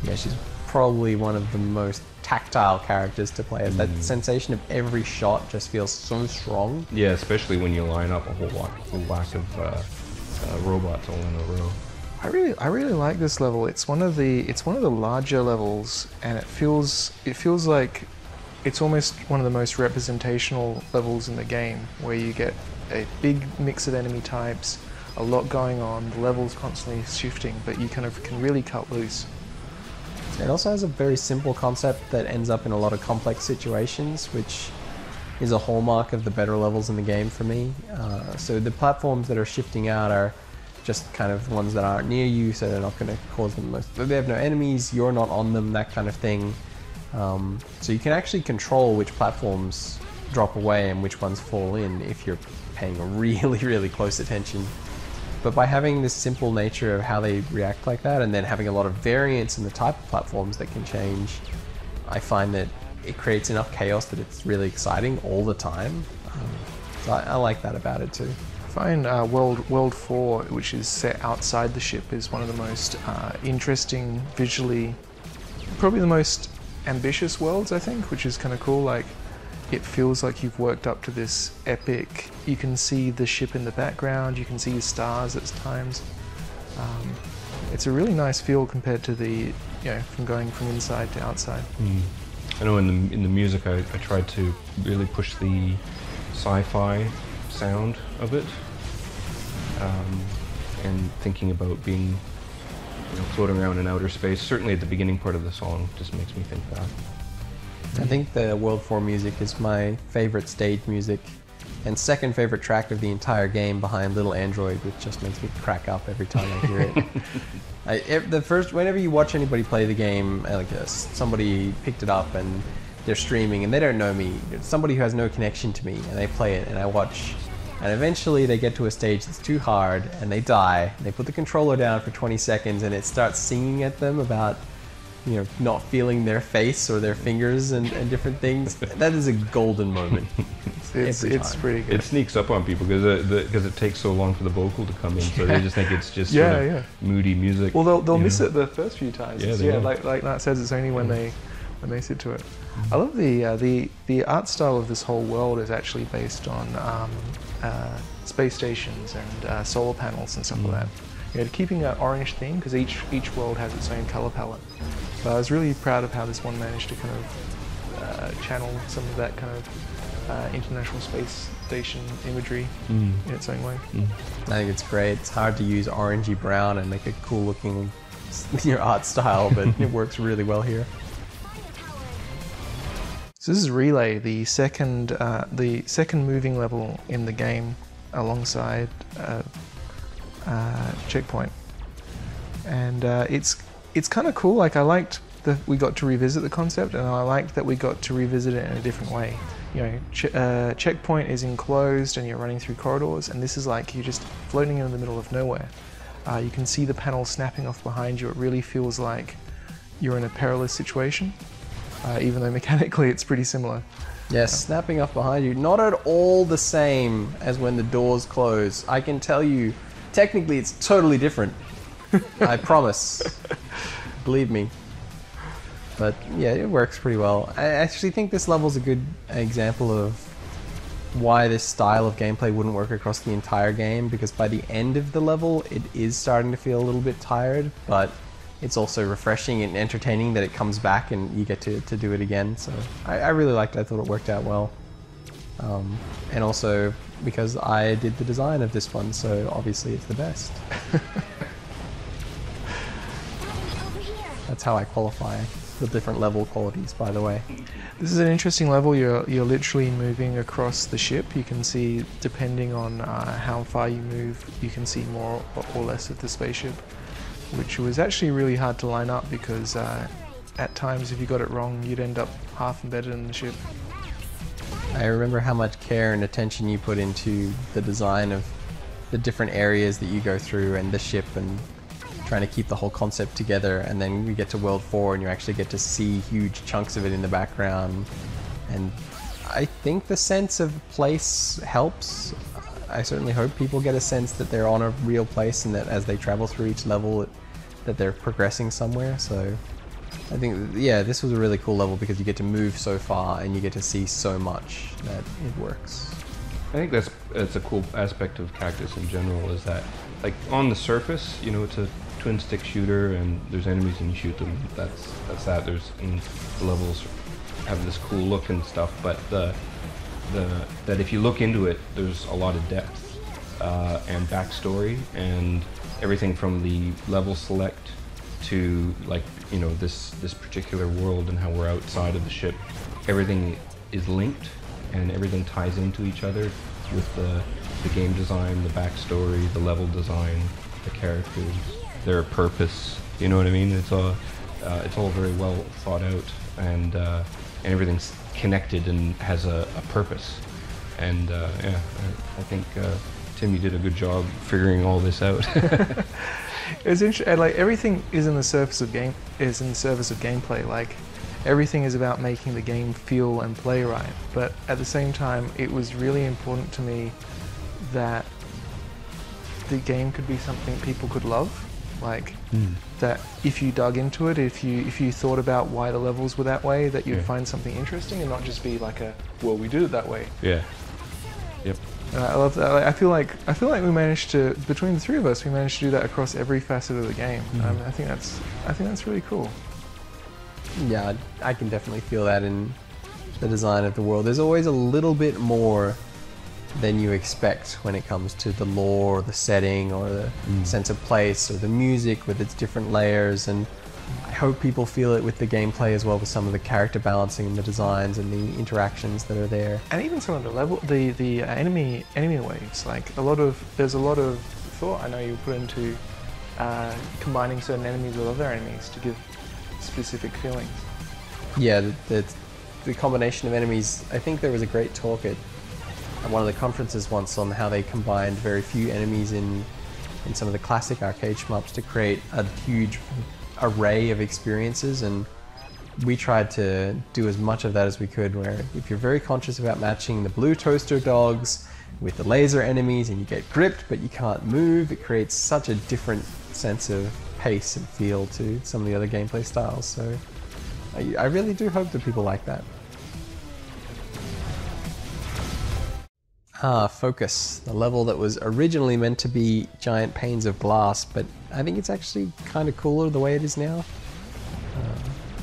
Yeah, she's probably one of the most tactile characters to play as. That sensation of every shot just feels so strong. Yeah, especially when you line up a whole whack of robots all in a row. I really like this level. It's one of the larger levels, and it feels like it's almost one of the most representational levels in the game, where you get a big mix of enemy types, a lot going on, the level's constantly shifting, but you kind of can really cut loose. It also has a very simple concept that ends up in a lot of complex situations, which is a hallmark of the better levels in the game for me. So the platforms that are shifting out are just kind of ones that aren't near you, so they're not going to cause them most. They have no enemies, you're not on them, that kind of thing. So you can actually control which platforms drop away and which ones fall in if you're paying really, really close attention. But by having this simple nature of how they react like that, and then having a lot of variance in the type of platforms that can change, I find that it creates enough chaos that it's really exciting all the time. So I like that about it too. I find World 4, which is set outside the ship, is one of the most interesting visually, probably the most ambitious worlds, I think, which is kind of cool. Like, it feels like you've worked up to this epic. You can see the ship in the background, you can see stars at times. It's a really nice feel compared to the, you know, from going from inside to outside. I know in the music I tried to really push the sci-fi sound of it, and thinking about being, you know, floating around in outer space. Certainly at the beginning part of the song just makes me think that. I think the World 4 music is my favorite stage music and second favorite track of the entire game behind Little Android, which just makes me crack up every time I hear it. Whenever you watch anybody play the game, like somebody picked it up and they're streaming and they don't know me, it's somebody who has no connection to me, and they play it and I watch, and eventually they get to a stage that's too hard and they die. They put the controller down for 20 seconds and it starts singing at them about, you know, not feeling their face or their fingers and different things. That is a golden moment. It's pretty good. It sneaks up on people because it takes so long for the vocal to come in, so they just think it's just sort of moody music. Well, they'll miss it the first few times. Yeah, like Nat says, it's only when they sit to it. I love the art style of this whole world is actually based on space stations and solar panels and stuff like that. You know, keeping that orange theme, because each world has its own color palette. So I was really proud of how this one managed to kind of channel some of that kind of International Space Station imagery in its own way. I think it's great. It's hard to use orangey brown and make a cool looking art style, but it works really well here. So this is Relay, the second moving level in the game, alongside Checkpoint, and it's kind of cool. Like, I liked that we got to revisit the concept, and I liked that we got to revisit it in a different way. You know, Checkpoint is enclosed and you're running through corridors, and this is like you're just floating in the middle of nowhere. You can see the panel snapping off behind you. It really feels like you're in a perilous situation, even though mechanically it's pretty similar. Yes, snapping off behind you, not at all the same as when the doors close. I can tell you, technically, it's totally different. I promise. Believe me. But yeah, it works pretty well. I actually think this level's a good example of why this style of gameplay wouldn't work across the entire game, because by the end of the level it is starting to feel a little bit tired, but it's also refreshing and entertaining that it comes back and you get to do it again. So I really liked it. I thought it worked out well. And also because I did the design of this one, so obviously it's the best. That's how I qualify the different level qualities, by the way. This is an interesting level. You're literally moving across the ship. You can see, depending on how far you move, you can see more or less of the spaceship, which was actually really hard to line up because at times if you got it wrong, you'd end up half embedded in the ship. I remember how much care and attention you put into the design of the different areas that you go through and the ship, and trying to keep the whole concept together. And then we get to World 4 and you actually get to see huge chunks of it in the background. And I think the sense of place helps. I certainly hope people get a sense that they're on a real place and that as they travel through each level that they're progressing somewhere. So I think, yeah, this was a really cool level because you get to move so far and you get to see so much that it works. I think that's a cool aspect of Cactus in general, is that, like, on the surface, you know, it's a twin stick shooter and there's enemies and you shoot them. That's that. There's, and the levels have this cool look and stuff, but that if you look into it, there's a lot of depth and backstory and everything from the level select to, like, you know, this particular world and how we're outside of the ship. Everything is linked and everything ties into each other with the game design, the backstory, the level design, the characters, their purpose. You know what I mean? It's all very well thought out, and everything's connected and has a purpose. And yeah, I think Tim, you did a good job figuring all this out. It's interesting. Like, everything is in the surface of game. Is in the service of gameplay. Like, everything is about making the game feel and play right. But at the same time, it was really important to me that the game could be something people could love, like that if you dug into it, if you thought about why the levels were that way, that you'd find something interesting and not just be like a, well, we did it that way. Yeah. Yep. I love that. Like, I feel like we managed to, between the three of us, we managed to do that across every facet of the game. I think that's really cool. Yeah, I can definitely feel that in the design of the world. There's always a little bit more than you expect when it comes to the lore or the setting or the sense of place or the music with its different layers. And I hope people feel it with the gameplay as well, with some of the character balancing and the designs and the interactions that are there. And even some of the level, the enemy waves. Like, there's a lot of thought I know you put into combining certain enemies with other enemies to give specific feelings. Yeah, the combination of enemies. I think there was a great talk at one of the conferences once on how they combined very few enemies in some of the classic arcade shmups to create a huge array of experiences, and we tried to do as much of that as we could, where if you're very conscious about matching the blue toaster dogs with the laser enemies and you get gripped but you can't move, it creates such a different sense of pace and feel to some of the other gameplay styles. So I really do hope that people like that. Ah, Focus, the level that was originally meant to be giant panes of glass, but I think it's actually kind of cooler the way it is now.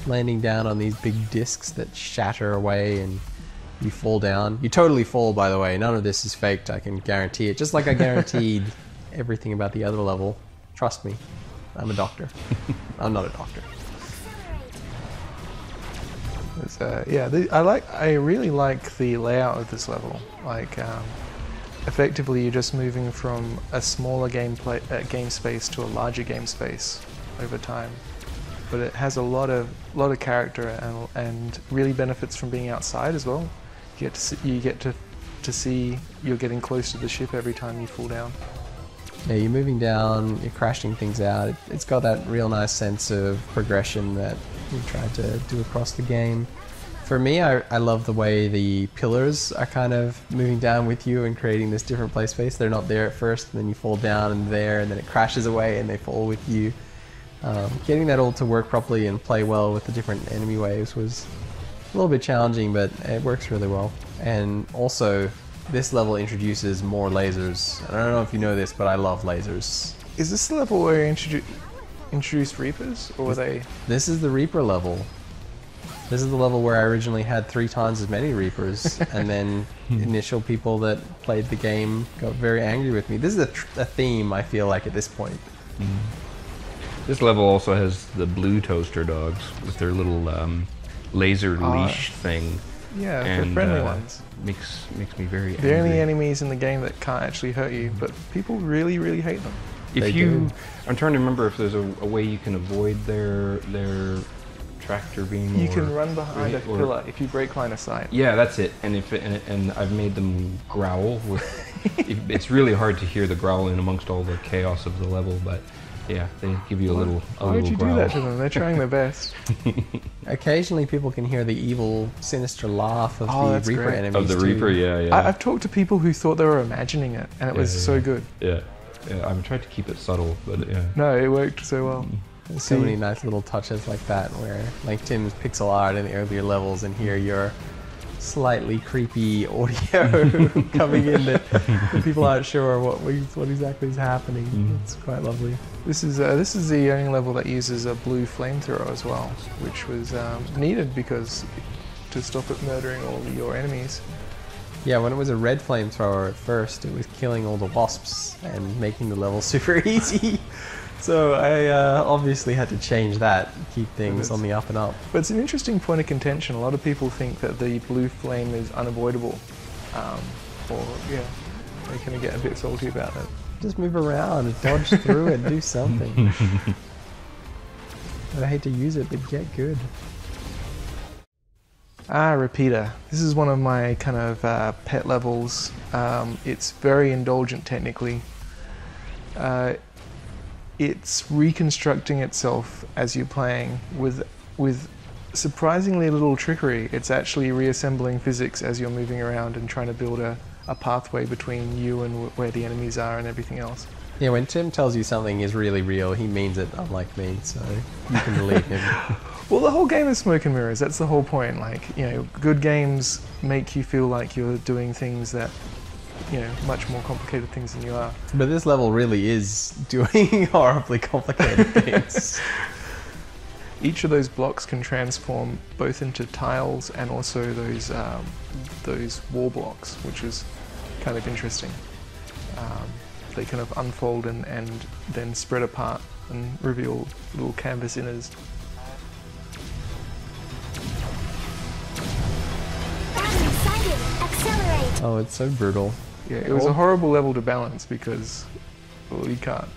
Landing down on these big discs that shatter away and you fall down. You totally fall, by the way. None of this is faked, I can guarantee it. Just like I guaranteed everything about the other level. Trust me, I'm a doctor. I'm not a doctor. Yeah, I really like the layout of this level. Like, effectively, you're just moving from a smaller game space to a larger game space over time. But it has a lot of character and really benefits from being outside as well. You get to see you're getting close to the ship every time you fall down. Yeah, you're moving down, you're crashing things out. It's got that real nice sense of progression that we tried to do across the game. For me, I love the way the pillars are kind of moving down with you and creating this different play space. They're not there at first, and then you fall down and there, and then it crashes away and they fall with you. Getting that all to work properly and play well with the different enemy waves was a little bit challenging, but it works really well. And also, this level introduces more lasers. And I don't know if you know this, but I love lasers. Is this the level where you introduced Reapers, or were they...? This is the Reaper level. This is the level where I originally had 3 times as many Reapers, and then initial people that played the game got very angry with me. This is a theme, I feel like, at this point. Mm-hmm. This level also has the blue toaster dogs with their little laser leash thing. Yeah, and, they're friendly ones. Makes me very angry. They're only enemies in the game that can't actually hurt you, but people really, really hate them. I'm trying to remember if there's a way you can avoid their tractor beam. You can run behind a pillar if you break line of sight. Yeah, that's it. And and I've made them growl. It's really hard to hear the growling amongst all the chaos of the level, but yeah, they give you a little growl. Why would you do that to them? They're trying their best. Occasionally, people can hear the evil, sinister laugh of the Reaper enemies. Of the Reaper, yeah. I've talked to people who thought they were imagining it, and it was so good. Yeah. Yeah, I've tried to keep it subtle, but yeah. No, it worked so well. There's so many nice little touches like that, where like Tim's pixel art in the earlier levels, and here your slightly creepy audio coming in that people aren't sure what exactly is happening. It's quite lovely. This is the only level that uses a blue flamethrower as well, which was needed because to stop it murdering all your enemies. Yeah, when it was a red flamethrower at first, it was killing all the wasps and making the level super easy. So I obviously had to change that, keep things on the up and up. But it's an interesting point of contention. A lot of people think that the blue flame is unavoidable. They kind of get a bit salty about it. Just move around, dodge through it, do something. I hate to use it, but get good. Repeater. This is one of my kind of pet levels. It's very indulgent technically. It's reconstructing itself as you're playing with surprisingly little trickery. It's actually reassembling physics as you're moving around and trying to build a pathway between you and where the enemies are and everything else. Yeah, when Tim tells you something is really real, he means it, unlike me, so you can believe him. Well, the whole game is smoke and mirrors. That's the whole point. Like, you know, good games make you feel like you're doing things that, you know, much more complicated things than you are. But this level really is doing horribly complicated things. Each of those blocks can transform both into tiles and also those wall blocks, which is kind of interesting. They kind of unfold and then spread apart and reveal little canvas innards. Oh, it's so brutal. Yeah, it was a horrible level to balance because, well, you can't.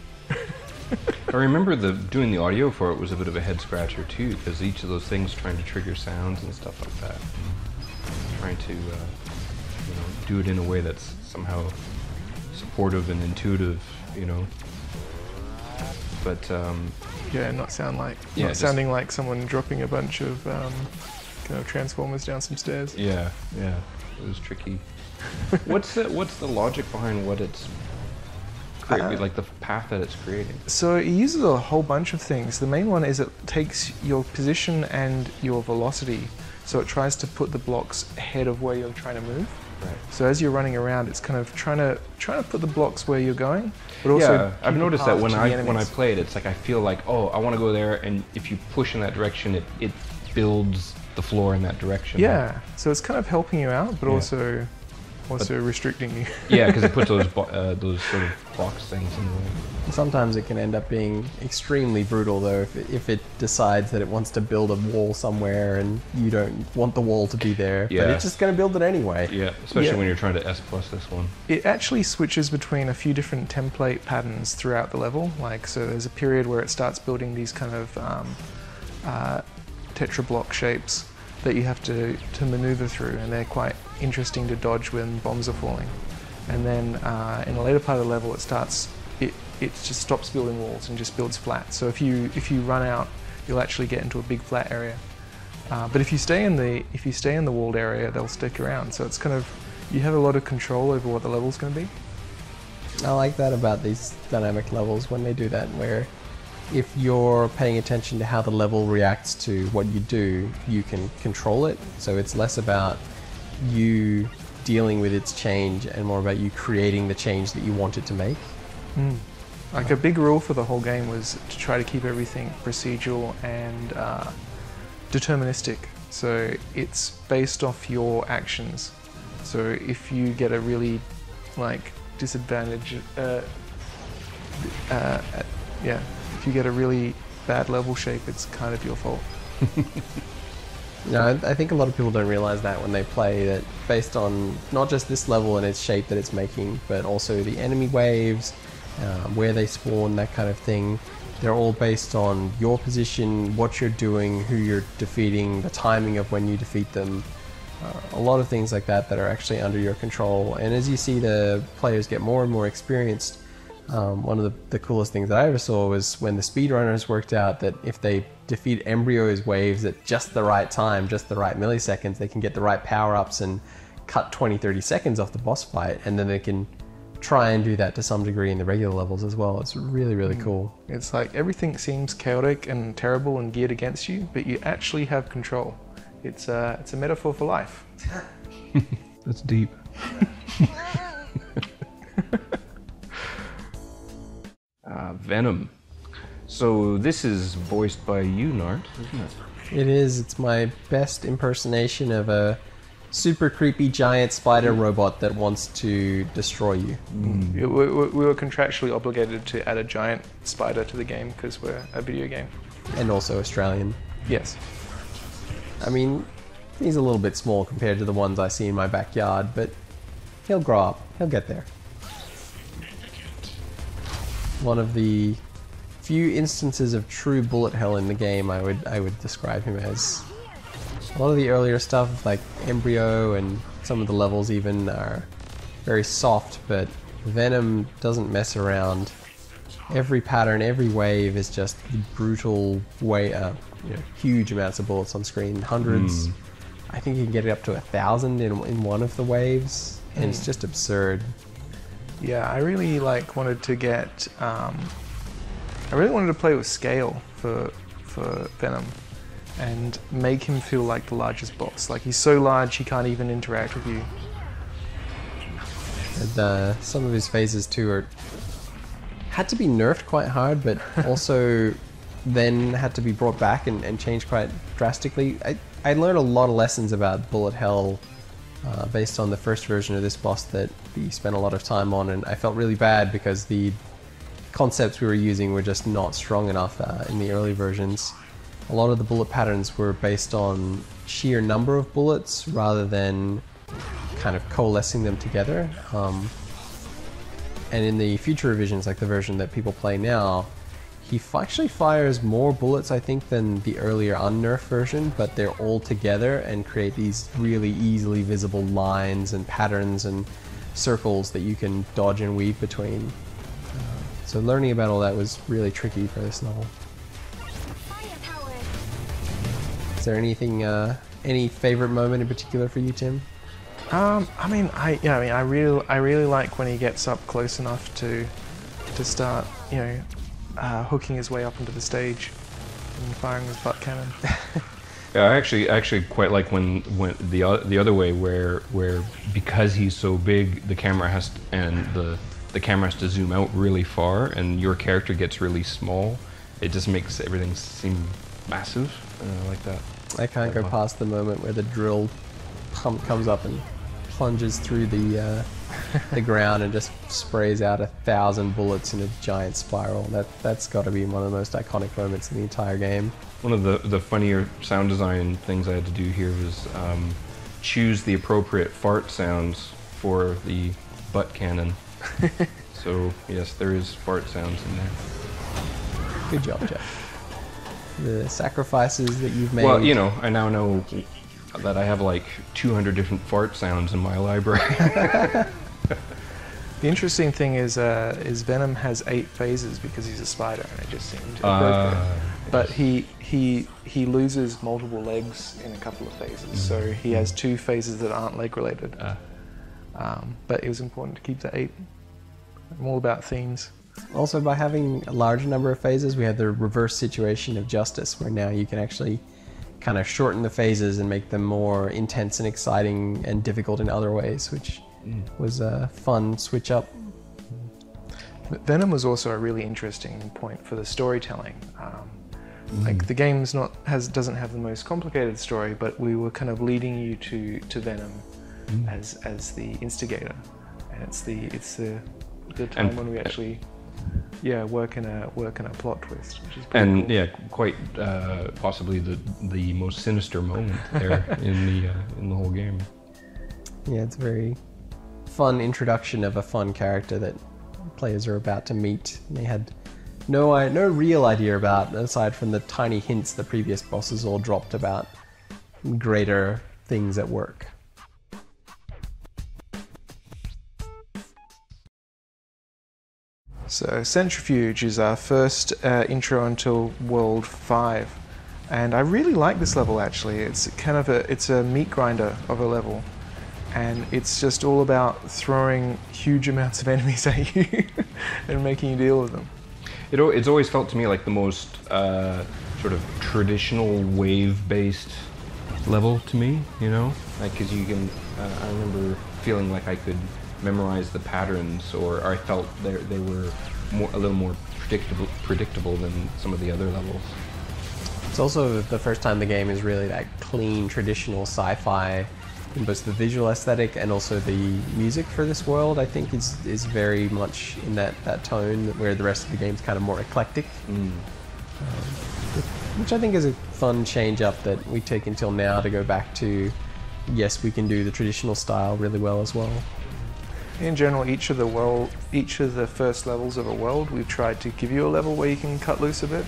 I remember doing the audio for it was a bit of a head scratcher too, because each of those things trying to trigger sounds and stuff like that, trying to do it in a way that's somehow supportive and intuitive, you know. But not sounding like someone dropping a bunch of transformers down some stairs. Yeah, yeah. It was tricky. What's the logic behind what it's creating, like the path that it's creating? So it uses a whole bunch of things. The main one is it takes your position and your velocity, so it tries to put the blocks ahead of where you're trying to move. Right. So as you're running around, it's kind of trying to put the blocks where you're going. But also, yeah, I've noticed that when I play it, it's like I feel like, oh, I want to go there, and if you push in that direction, it builds the floor in that direction. Yeah, right? So it's kind of helping you out, but also restricting you. Yeah, because it puts those sort of box things in the way. Sometimes it can end up being extremely brutal, though, if it decides that it wants to build a wall somewhere and you don't want the wall to be there, but it's just going to build it anyway. Yeah, especially when you're trying to S+ this one. It actually switches between a few different template patterns throughout the level. Like, so there's a period where it starts building these kind of tetra block shapes that you have to maneuver through, and they're quite interesting to dodge when bombs are falling. And then in a later part of the level, it just stops building walls and just builds flats. So if you run out, you'll actually get into a big flat area. But if you stay in the walled area, they'll stick around. So it's kind of, you have a lot of control over what the level's going to be. I like that about these dynamic levels when they do that, where if you're paying attention to how the level reacts to what you do, you can control it. So it's less about you dealing with its change and more about you creating the change that you want it to make. Mm. Like a big rule for the whole game was to try to keep everything procedural and deterministic. So it's based off your actions. So if you get a really like disadvantage, yeah, if you get a really bad level shape, it's kind of your fault. No, I think a lot of people don't realize that when they play, that based on not just this level and its shape that it's making, but also the enemy waves, where they spawn, that kind of thing. They're all based on your position, what you're doing, who you're defeating, the timing of when you defeat them. A lot of things like that that are actually under your control. And as you see the players get more and more experienced, one of the coolest things that I ever saw was when the speedrunners worked out that if they defeat Embryo's waves at just the right time, just the right milliseconds, they can get the right power-ups and cut 20-30 seconds off the boss fight, and then they can try and do that to some degree in the regular levels as well. It's really, really cool. It's like everything seems chaotic and terrible and geared against you, but you actually have control. It's a metaphor for life. That's deep. Venom. So this is voiced by you, Nart, isn't it? It is. It's my best impersonation of a super creepy giant spider robot that wants to destroy you. Mm. We were contractually obligated to add a giant spider to the game because we're a video game. And also Australian. Yes. I mean, he's a little bit small compared to the ones I see in my backyard, but he'll grow up. He'll get there. One of the few instances of true bullet hell in the game I would describe him as. A lot of the earlier stuff, like Embryo and some of the levels even, are very soft, but Venom doesn't mess around. Every pattern, every wave is just the brutal way up. You know, huge amounts of bullets on screen, hundreds. Mm. I think you can get it up to 1,000 in one of the waves, and it's just absurd. Yeah, I really wanted to get. I really wanted to play with scale for Venom, and make him feel like the largest boss. Like, he's so large he can't even interact with you. And some of his phases too had to be nerfed quite hard, but also then had to be brought back and changed quite drastically. I learned a lot of lessons about bullet hell based on the first version of this boss that we spent a lot of time on, and I felt really bad because the concepts we were using were just not strong enough in the early versions. A lot of the bullet patterns were based on sheer number of bullets rather than kind of coalescing them together. And in the future revisions, like the version that people play now, he actually fires more bullets, I think, than the earlier unnerfed version, but they're all together and create these really easily visible lines and patterns and circles that you can dodge and weave between. So learning about all that was really tricky for this novel. Is there anything, any favorite moment in particular for you, Tim? I really like when he gets up close enough to start, hooking his way up onto the stage and firing his butt cannon. Yeah, I actually quite like when the other way where because he's so big, the camera has to, and the camera has to zoom out really far, and your character gets really small. It just makes everything seem massive. I like that. I can't go past the moment where the drill pump comes up and plunges through the ground and just sprays out 1,000 bullets in a giant spiral. That's got to be one of the most iconic moments in the entire game. One of the funnier sound design things I had to do here was choose the appropriate fart sounds for the butt cannon. So yes, there is fart sounds in there. Good job, Jeff. The sacrifices that you've made. Well, you know, I now know that I have like 200 different fart sounds in my library. The interesting thing is Venom has 8 phases because he's a spider, and it just seemed appropriate. But he loses multiple legs in a couple of phases, so he has 2 phases that aren't leg related. But it was important to keep the 8. I'm all about themes. Also, by having a large number of phases, we have the reverse situation of Justice, where now you can actually kind of shorten the phases and make them more intense and exciting and difficult in other ways, which was a fun switch up. Venom was also a really interesting point for the storytelling. Like the game's doesn't have the most complicated story, but we were kind of leading you to Venom as the instigator, and it's the time when we actually work in a plot twist, which is cool. Yeah, quite possibly the most sinister moment there in the whole game. Yeah, it's a very fun introduction of a fun character that players are about to meet. And they had no real idea about, aside from the tiny hints the previous bosses all dropped about greater things at work. So Centrifuge is our first intro until World 5, and I really like this level actually. It's kind of a meat grinder of a level, and it's just all about throwing huge amounts of enemies at you and making you deal with them. It's always felt to me like the most sort of traditional wave-based level to me, you know? Like, because you can, I remember feeling like I could memorize the patterns, or I felt they were a little more predictable than some of the other levels. It's also the first time the game is really that clean, traditional sci-fi, in both the visual aesthetic and also the music for this world. I think is very much in that tone, where the rest of the game's kind of more eclectic, which I think is a fun change up that we take until now to go back to. Yes, we can do the traditional style really well as well. In general, each of the first levels of a world, we've tried to give you a level where you can cut loose a bit.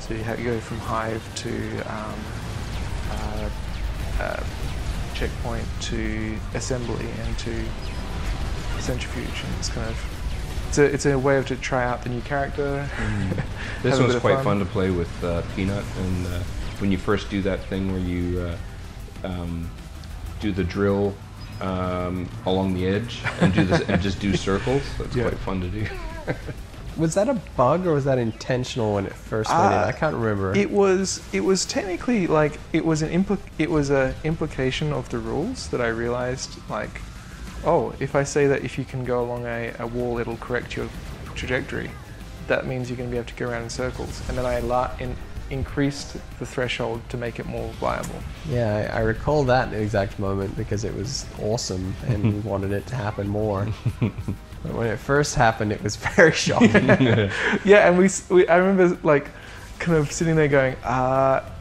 So you go from Hive to Checkpoint to Assembly and to Centrifuge, and it's a way to try out the new character. This one's quite fun to play with Peanut, and when you first do that thing where you do the drill along the edge and do this and just do circles. That's quite fun to do. Was that a bug or was that intentional when it first went in? I can't remember. It was technically like it was an implication of the rules that I realized, like, oh, if I say that if you can go along a wall, it'll correct your trajectory. That means you're going to be able to go around in circles. And then I increased the threshold to make it more viable. Yeah, I recall that exact moment because it was awesome and we wanted it to happen more. But when it first happened, it was very shocking. Yeah, and I remember like kind of sitting there going,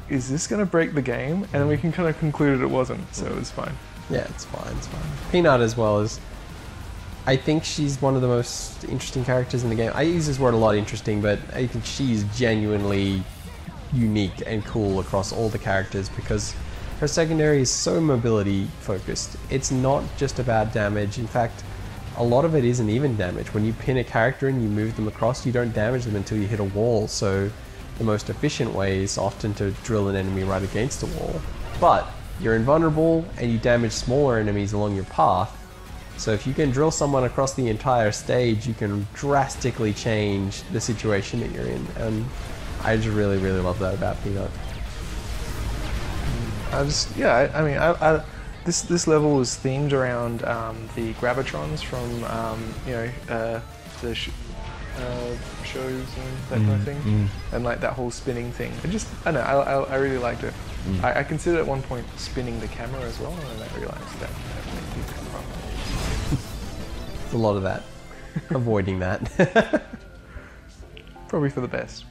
is this going to break the game? And then we can kind of conclude it wasn't, so it was fine. Yeah, it's fine. Peanut as well is, I think she's one of the most interesting characters in the game. I use this word a lot, interesting, but I think she's genuinely unique and cool across all the characters because her secondary is so mobility focused. It's not just about damage. In fact, a lot of it isn't even damage. When you pin a character and you move them across, you don't damage them until you hit a wall, so the most efficient way is often to drill an enemy right against a wall. But you're invulnerable and you damage smaller enemies along your path, so if you can drill someone across the entire stage, you can drastically change the situation that you're in, and I just really, really love that about Peanut. This level was themed around the Gravitrons from the shows and that kind of thing, and like that whole spinning thing. I really liked it. I considered at one point spinning the camera as well, and I realized that made me come from. It's a lot of that, avoiding that. Probably for the best.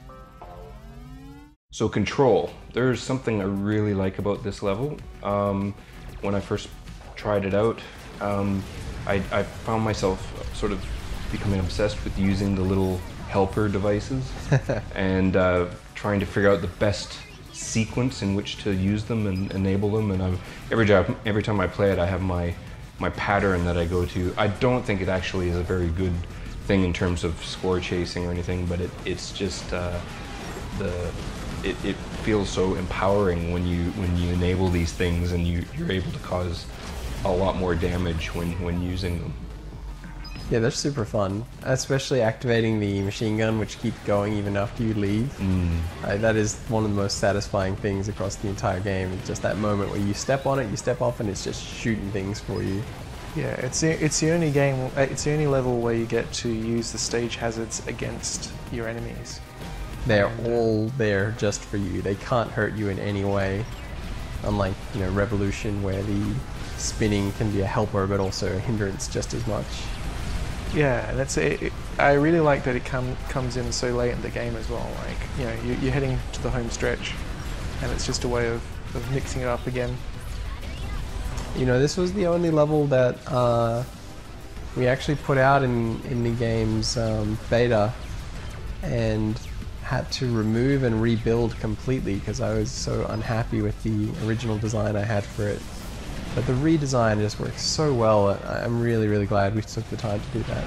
So Control. There's something I really like about this level. When I first tried it out, I found myself sort of becoming obsessed with using the little helper devices and trying to figure out the best sequence in which to use them and enable them. And every time I play it, I have my pattern that I go to. I don't think it actually is a very good thing in terms of score chasing or anything, but it's just it feels so empowering when you enable these things, and you're able to cause a lot more damage when using them. Yeah, they're super fun. Especially activating the machine gun, which keeps going even after you leave. That is one of the most satisfying things across the entire game. It's just that moment where you step on it, you step off, and it's just shooting things for you. Yeah, it's the only game, it's the only level where you get to use the stage hazards against your enemies. They're all there just for you. They can't hurt you in any way. Unlike, you know, Revolution, where the spinning can be a helper but also a hindrance just as much. Yeah, that's it. I really like that it comes in so late in the game as well. Like, you know, you're heading to the home stretch, and it's just a way of mixing it up again. You know, this was the only level that we actually put out in the game's beta, and had to remove and rebuild completely because I was so unhappy with the original design I had for it. But the redesign just works so well. I'm really, really glad we took the time to do that.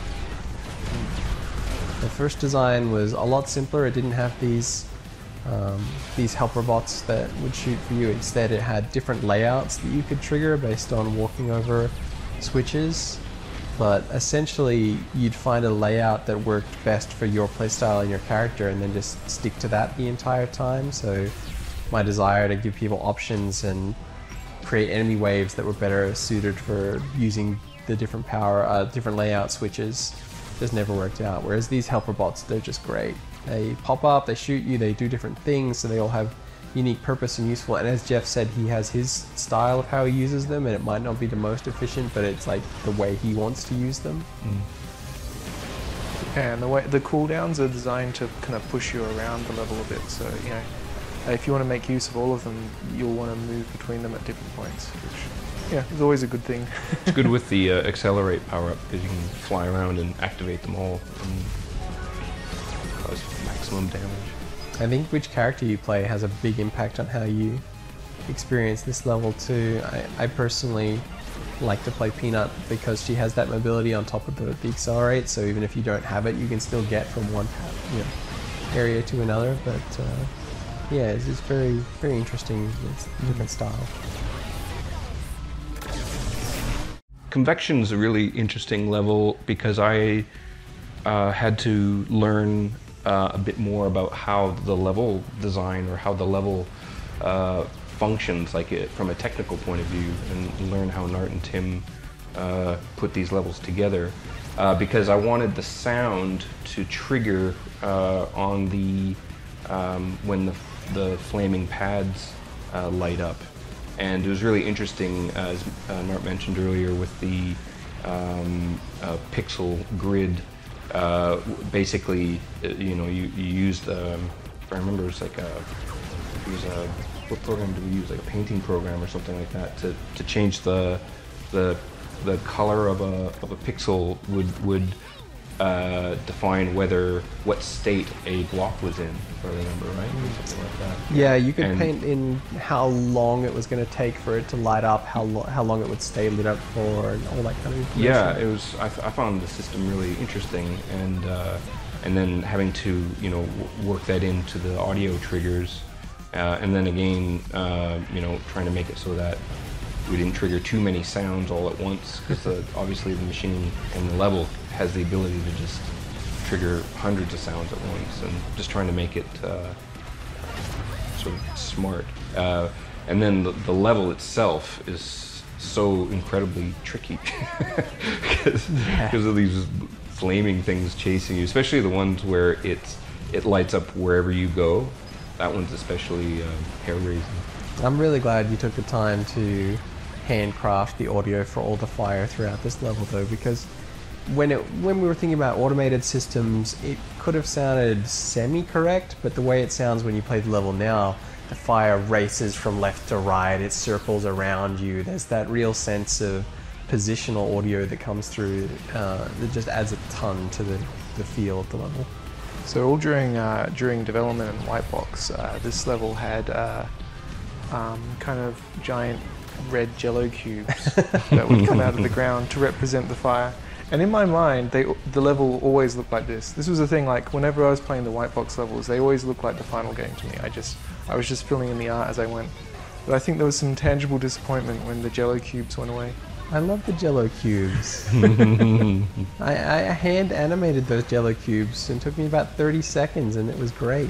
The first design was a lot simpler. It didn't have these helper bots that would shoot for you. Instead, it had different layouts that you could trigger based on walking over switches. But essentially, you'd find a layout that worked best for your playstyle and your character, and then just stick to that the entire time. So my desire to give people options and create enemy waves that were better suited for using the different power, different layout switches, just never worked out. Whereas these helper bots, they're just great. They pop up, they shoot you, they do different things, so they all have unique purpose and useful. And as Jeff said, he has his style of how he uses them, and it might not be the most efficient, but it's like the way he wants to use them. And the cooldowns are designed to kind of push you around the level a bit, so, you know, if you want to make use of all of them, you'll want to move between them at different points, which, yeah, is always a good thing. It's good with the accelerate power-up, because you can fly around and activate them all and cause maximum damage. I think which character you play has a big impact on how you experience this level too. I personally like to play Peanut because she has that mobility on top of the accelerate, so even if you don't have it, you can still get from one, you know, area to another. But yeah, it's very, very interesting. It's a different style. Convection's a really interesting level because I had to learn a bit more about how the level design or how the level functions, like from a technical point of view, and learn how Nart and Tim put these levels together because I wanted the sound to trigger on the when the flaming pads light up. And it was really interesting, as Nart mentioned earlier, with the pixel grid. Basically, you know, you used, I remember it's like what program do we use, like a painting program or something like that, to change the color of a pixel would define what state a block was in, if I remember right, or something like that. Yeah, you could paint in how long it was going to take for it to light up, how long it would stay lit up for, and all that kind of. Yeah, it was. I found the system really interesting, and then having to, you know, work that into the audio triggers, and then again, you know, trying to make it so that we didn't trigger too many sounds all at once, because obviously the machine and the level has the ability to just trigger hundreds of sounds at once, and just trying to make it sort of smart. And then the level itself is so incredibly tricky because of these flaming things chasing you, especially the ones where it lights up wherever you go. That one's especially hair-raising. I'm really glad you took the time to handcraft the audio for all the fire throughout this level, though, because when we were thinking about automated systems, it could have sounded semi-correct, but the way it sounds when you play the level now, the fire races from left to right, it circles around you. There's that real sense of positional audio that comes through that just adds a ton to the feel of the level. So all during development in Whitebox, this level had kind of giant red jello cubes that would come out of the ground to represent the fire. And in my mind, the level always looked like this. This was the thing, like, whenever I was playing the white box levels, they always looked like the final game to me. I was just filling in the art as I went. But I think there was some tangible disappointment when the jello cubes went away. I love the Jello cubes. I hand animated those Jello cubes and it took me about 30 seconds and it was great.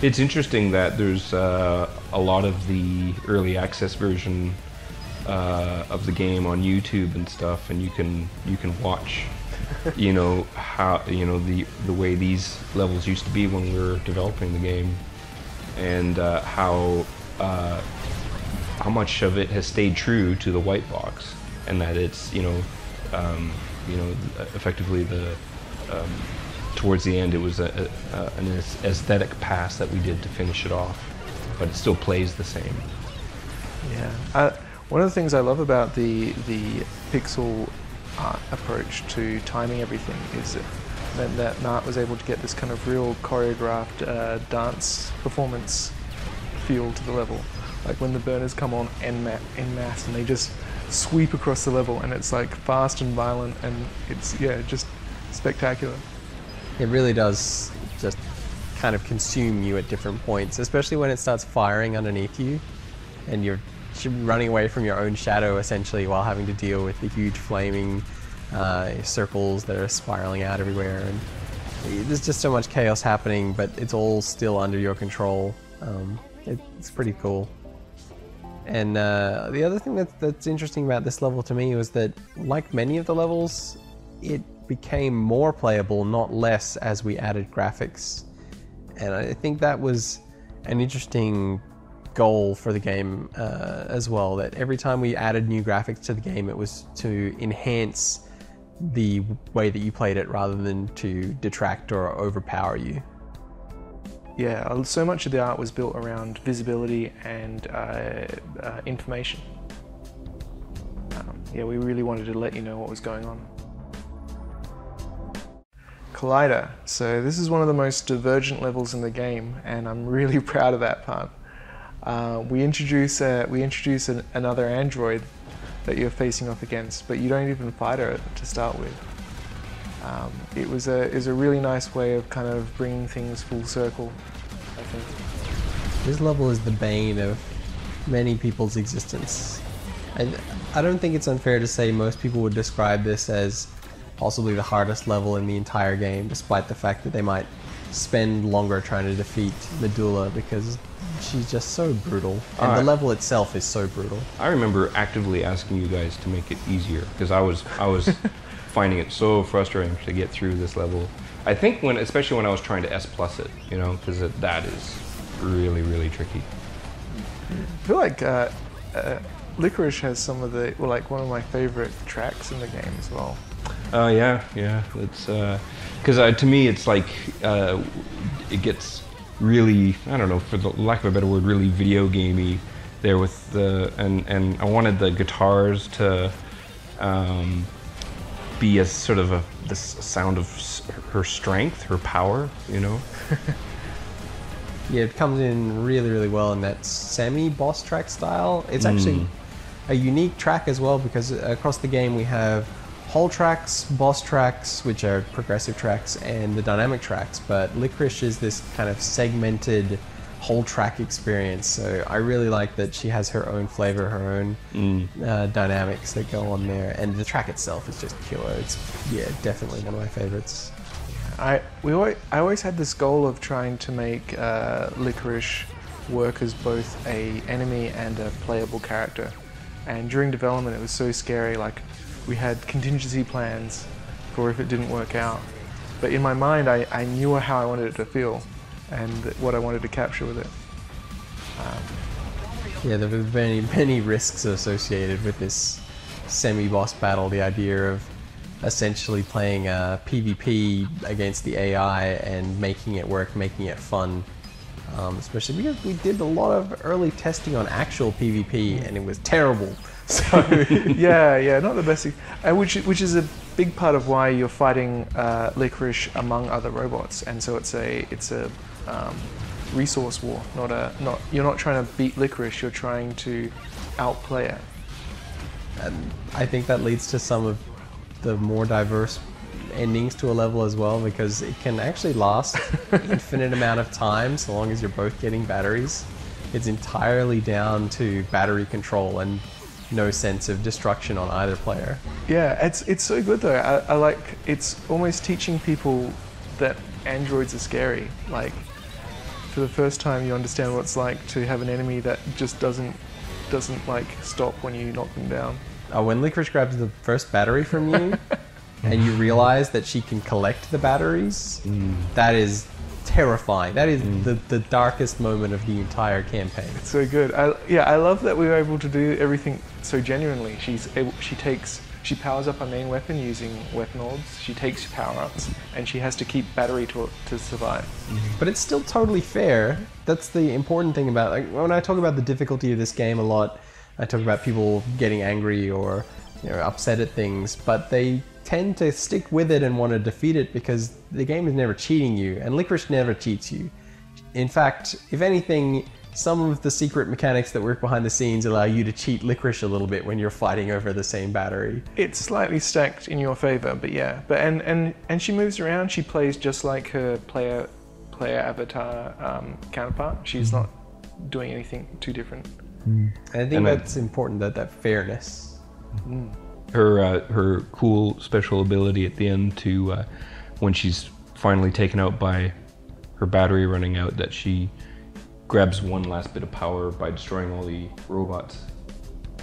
It's interesting that there's a lot of the early access version of the game on YouTube and stuff, and you can watch, you know, how, you know, the way these levels used to be when we were developing the game, and how much of it has stayed true to the white box, and that it's, you know, effectively the. Towards the end, it was an aesthetic pass that we did to finish it off, but it still plays the same. Yeah. One of the things I love about the pixel art approach to timing everything is that Nart was able to get this kind of real choreographed dance performance feel to the level. Like when the burners come on en masse and they just sweep across the level, and it's like fast and violent, and it's, yeah, just spectacular. It really does just kind of consume you at different points, especially when it starts firing underneath you and you're running away from your own shadow essentially while having to deal with the huge flaming circles that are spiraling out everywhere. And there's just so much chaos happening, but it's all still under your control. It's pretty cool. And the other thing that's interesting about this level to me was that, like many of the levels, it became more playable, not less, as we added graphics. And I think that was an interesting goal for the game as well, that every time we added new graphics to the game, it was to enhance the way that you played it rather than to detract or overpower you. Yeah, so much of the art was built around visibility and information. Yeah, we really wanted to let you know what was going on. Collider. So this is one of the most divergent levels in the game, and I'm really proud of that part. We introduce another android that you're facing off against, but you don't even fight her to start with. It was a really nice way of kind of bringing things full circle, I think. This level is the bane of many people's existence, and I don't think it's unfair to say most people would describe this as possibly the hardest level in the entire game, despite the fact that they might spend longer trying to defeat Medulla because she's just so brutal. And the level itself is so brutal. I remember actively asking you guys to make it easier because I was finding it so frustrating to get through this level. I think especially when I was trying to S+ it, you know, because that is really, really tricky. I feel like Licorice has some of the, well, like one of my favorite tracks in the game as well. Yeah, it's because to me it's like it gets really, I don't know, for the lack of a better word, really video gamey there with the and I wanted the guitars to be a sort of this sound of her strength, her power, you know. Yeah, it comes in really, really well in that semi-boss track style. It's actually a unique track as well because across the game we have whole tracks, boss tracks, which are progressive tracks, and the dynamic tracks, but Licorice is this kind of segmented whole track experience, so I really like that she has her own flavor, her own dynamics that go on there, and the track itself is just killer. It's, yeah, definitely one of my favorites. I always had this goal of trying to make Licorice work as both an enemy and a playable character, and during development it was so scary, like, we had contingency plans for if it didn't work out. But in my mind, I knew how I wanted it to feel and what I wanted to capture with it. Yeah, there were many, many risks associated with this semi-boss battle. The idea of essentially playing PvP against the AI and making it work, making it fun. Especially because we did a lot of early testing on actual PvP and it was terrible. So yeah, not the best. Which is a big part of why you're fighting Licorice among other robots, and so it's a resource war. Not you're not trying to beat Licorice. You're trying to outplay it. And I think that leads to some of the more diverse endings to a level as well, because it can actually last infinite amount of time so long as you're both getting batteries. It's entirely down to battery control and no sense of destruction on either player. Yeah, it's so good though. I like, it's almost teaching people that androids are scary. Like, for the first time you understand what it's like to have an enemy that just doesn't like stop when you knock them down. Oh, when Licorice grabs the first battery from you and you realize that she can collect the batteries, that is terrifying. That is the darkest moment of the entire campaign. It's so good. I love that we were able to do everything so genuinely. She powers up her main weapon using weapon orbs, she takes power-ups, and she has to keep battery to survive. But it's still totally fair. That's the important thing about, like, when I talk about the difficulty of this game a lot, I talk about people getting angry or, you know, upset at things, but they tend to stick with it and want to defeat it because the game is never cheating you, and Licorice never cheats you. In fact, if anything, some of the secret mechanics that work behind the scenes allow you to cheat Licorice a little bit when you're fighting over the same battery. It's slightly stacked in your favor, but yeah. But and she moves around. She plays just like her player avatar counterpart. She's not doing anything too different. I think that's important. That fairness. Her cool special ability at the end to when she's finally taken out by her battery running out, that she grabs one last bit of power by destroying all the robots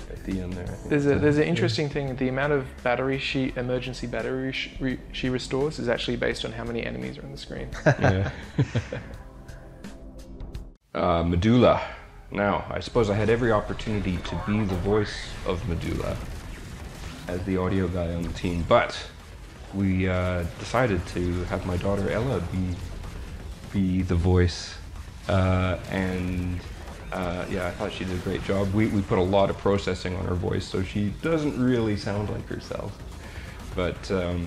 at the end there. There's an interesting thing. The amount of battery emergency battery she restores is actually based on how many enemies are on the screen. Yeah. Medulla. Now, I suppose I had every opportunity to be the voice of Medulla as the audio guy on the team, but we decided to have my daughter Ella be the voice. Yeah, I thought she did a great job. We put a lot of processing on her voice, so she doesn't really sound like herself. But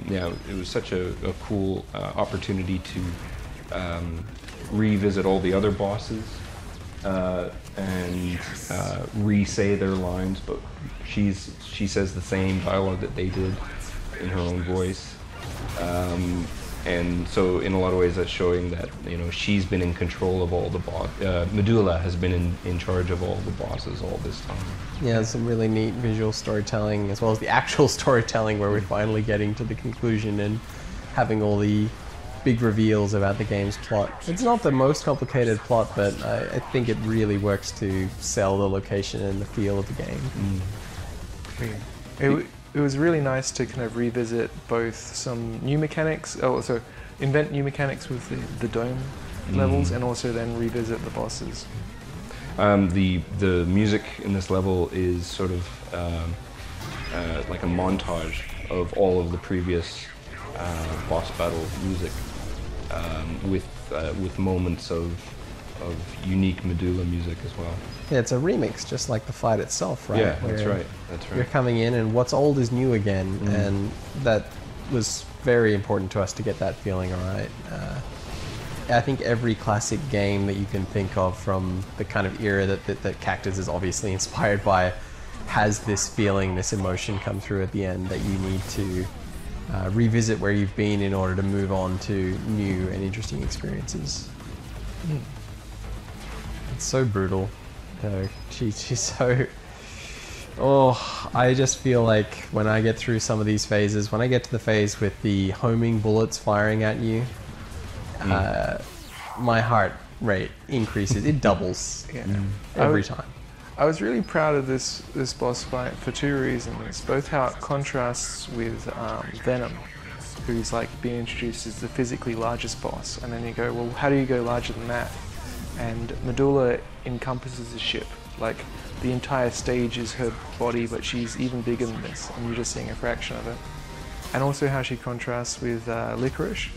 yeah, it was such a cool opportunity to revisit all the other bosses and re-say their lines, but she says the same dialogue that they did in her own voice. And so, in a lot of ways, that's showing that, you know, she's been in control of all the bosses. Medulla has been in charge of all the bosses all this time. Yeah, there's some really neat visual storytelling, as well as the actual storytelling, where we're finally getting to the conclusion and having all the big reveals about the game's plot. It's not the most complicated plot, but I think it really works to sell the location and the feel of the game. It was really nice to kind of revisit both some new mechanics, also invent new mechanics with the dome levels, and also then revisit the bosses. The music in this level is sort of like a montage of all of the previous boss battle music, with moments of unique Medulla music as well. Yeah, it's a remix, just like the fight itself, right? Yeah, that's right. You're coming in and what's old is new again, and that was very important to us to get that feeling right. I think every classic game that you can think of from the kind of era that Cactus is obviously inspired by has this feeling, this emotion come through at the end that you need to revisit where you've been in order to move on to new and interesting experiences. It's so brutal. She's so... Oh, I just feel like when I get through some of these phases, when I get to the phase with the homing bullets firing at you, my heart rate increases. It doubles every time. I was really proud of this boss fight for two reasons. Both how it contrasts with Venom, who's like being introduced as the physically largest boss, and then you go, well, how do you go larger than that? And Medulla encompasses the ship. Like, the entire stage is her body, but she's even bigger than this, and you're just seeing a fraction of it. And also how she contrasts with Licorice,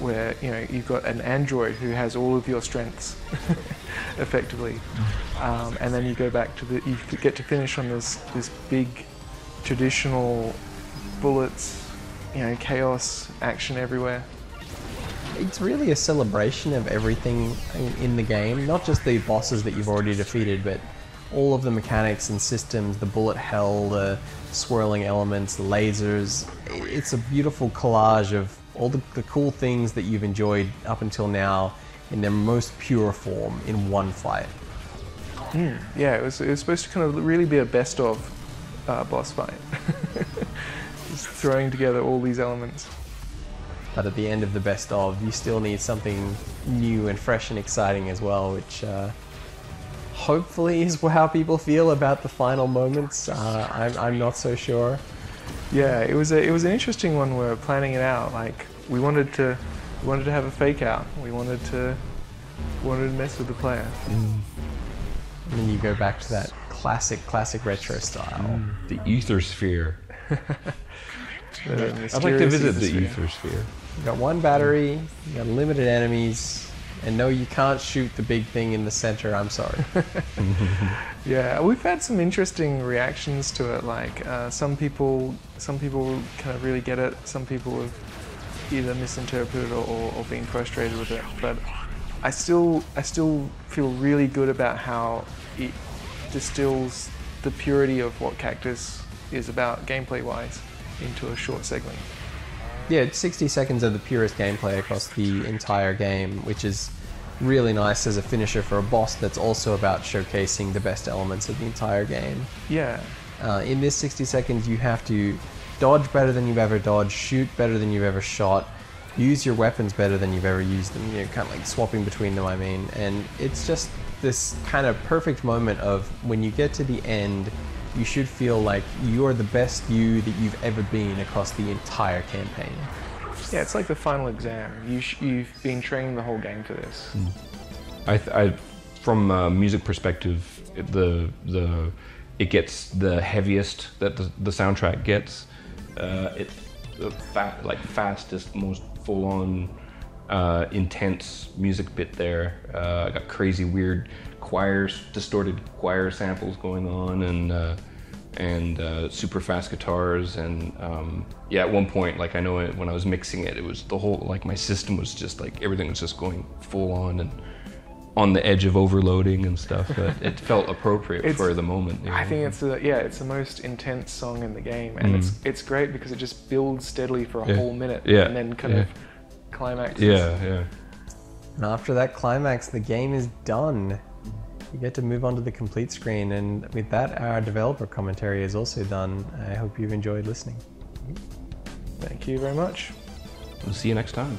where, you know, you've got an android who has all of your strengths, effectively. And then you go back to you get to finish on this big, traditional bullets, you know, chaos, action everywhere. It's really a celebration of everything in the game, not just the bosses that you've already defeated, but all of the mechanics and systems, the bullet hell, the swirling elements, the lasers. It's a beautiful collage of all the cool things that you've enjoyed up until now in their most pure form in one fight. Yeah, it was supposed to kind of really be a best of boss fight. Just throwing together all these elements. But at the end of the best of, you still need something new and fresh and exciting as well, which hopefully is how people feel about the final moments. I'm not so sure. Yeah, it was an interesting one. We were planning it out. Like we wanted to have a fake out. We wanted to mess with the player. And then you go back to that classic retro style. The Ether Sphere. I'd like to visit the Ether Sphere. You got one battery, you got limited enemies, and no, you can't shoot the big thing in the center, I'm sorry. Yeah, we've had some interesting reactions to it, like some people kind of really get it, some people have either misinterpreted or been frustrated with it, but I still feel really good about how it distills the purity of what Cactus is about gameplay-wise into a short segment. Yeah, 60 seconds of the purest gameplay across the entire game, which is really nice as a finisher for a boss that's also about showcasing the best elements of the entire game. Yeah. In this 60 seconds, you have to dodge better than you've ever dodged, shoot better than you've ever shot, use your weapons better than you've ever used them, you know, kind of like swapping between them, I mean. And it's just this kind of perfect moment of when you get to the end, you should feel like you're the best you that you've ever been across the entire campaign. Yeah, it's like the final exam. You've been training the whole game to this. I from a music perspective, it gets the heaviest that the soundtrack gets. It's the fastest, most full-on, intense music bit there. Got crazy, weird choirs, distorted choir samples going on, and super fast guitars, and yeah, at one point, like I know it, when I was mixing it, it was the whole, like my system was just like, everything was just going full on and on the edge of overloading and stuff, but it felt appropriate for the moment. You know? I think it's the most intense song in the game, and it's great because it just builds steadily for a whole minute, and then kind of climaxes. Yeah. And after that climax, the game is done. You get to move on to the complete screen, and with that, our developer commentary is also done. I hope you've enjoyed listening. Thank you very much. We'll see you next time.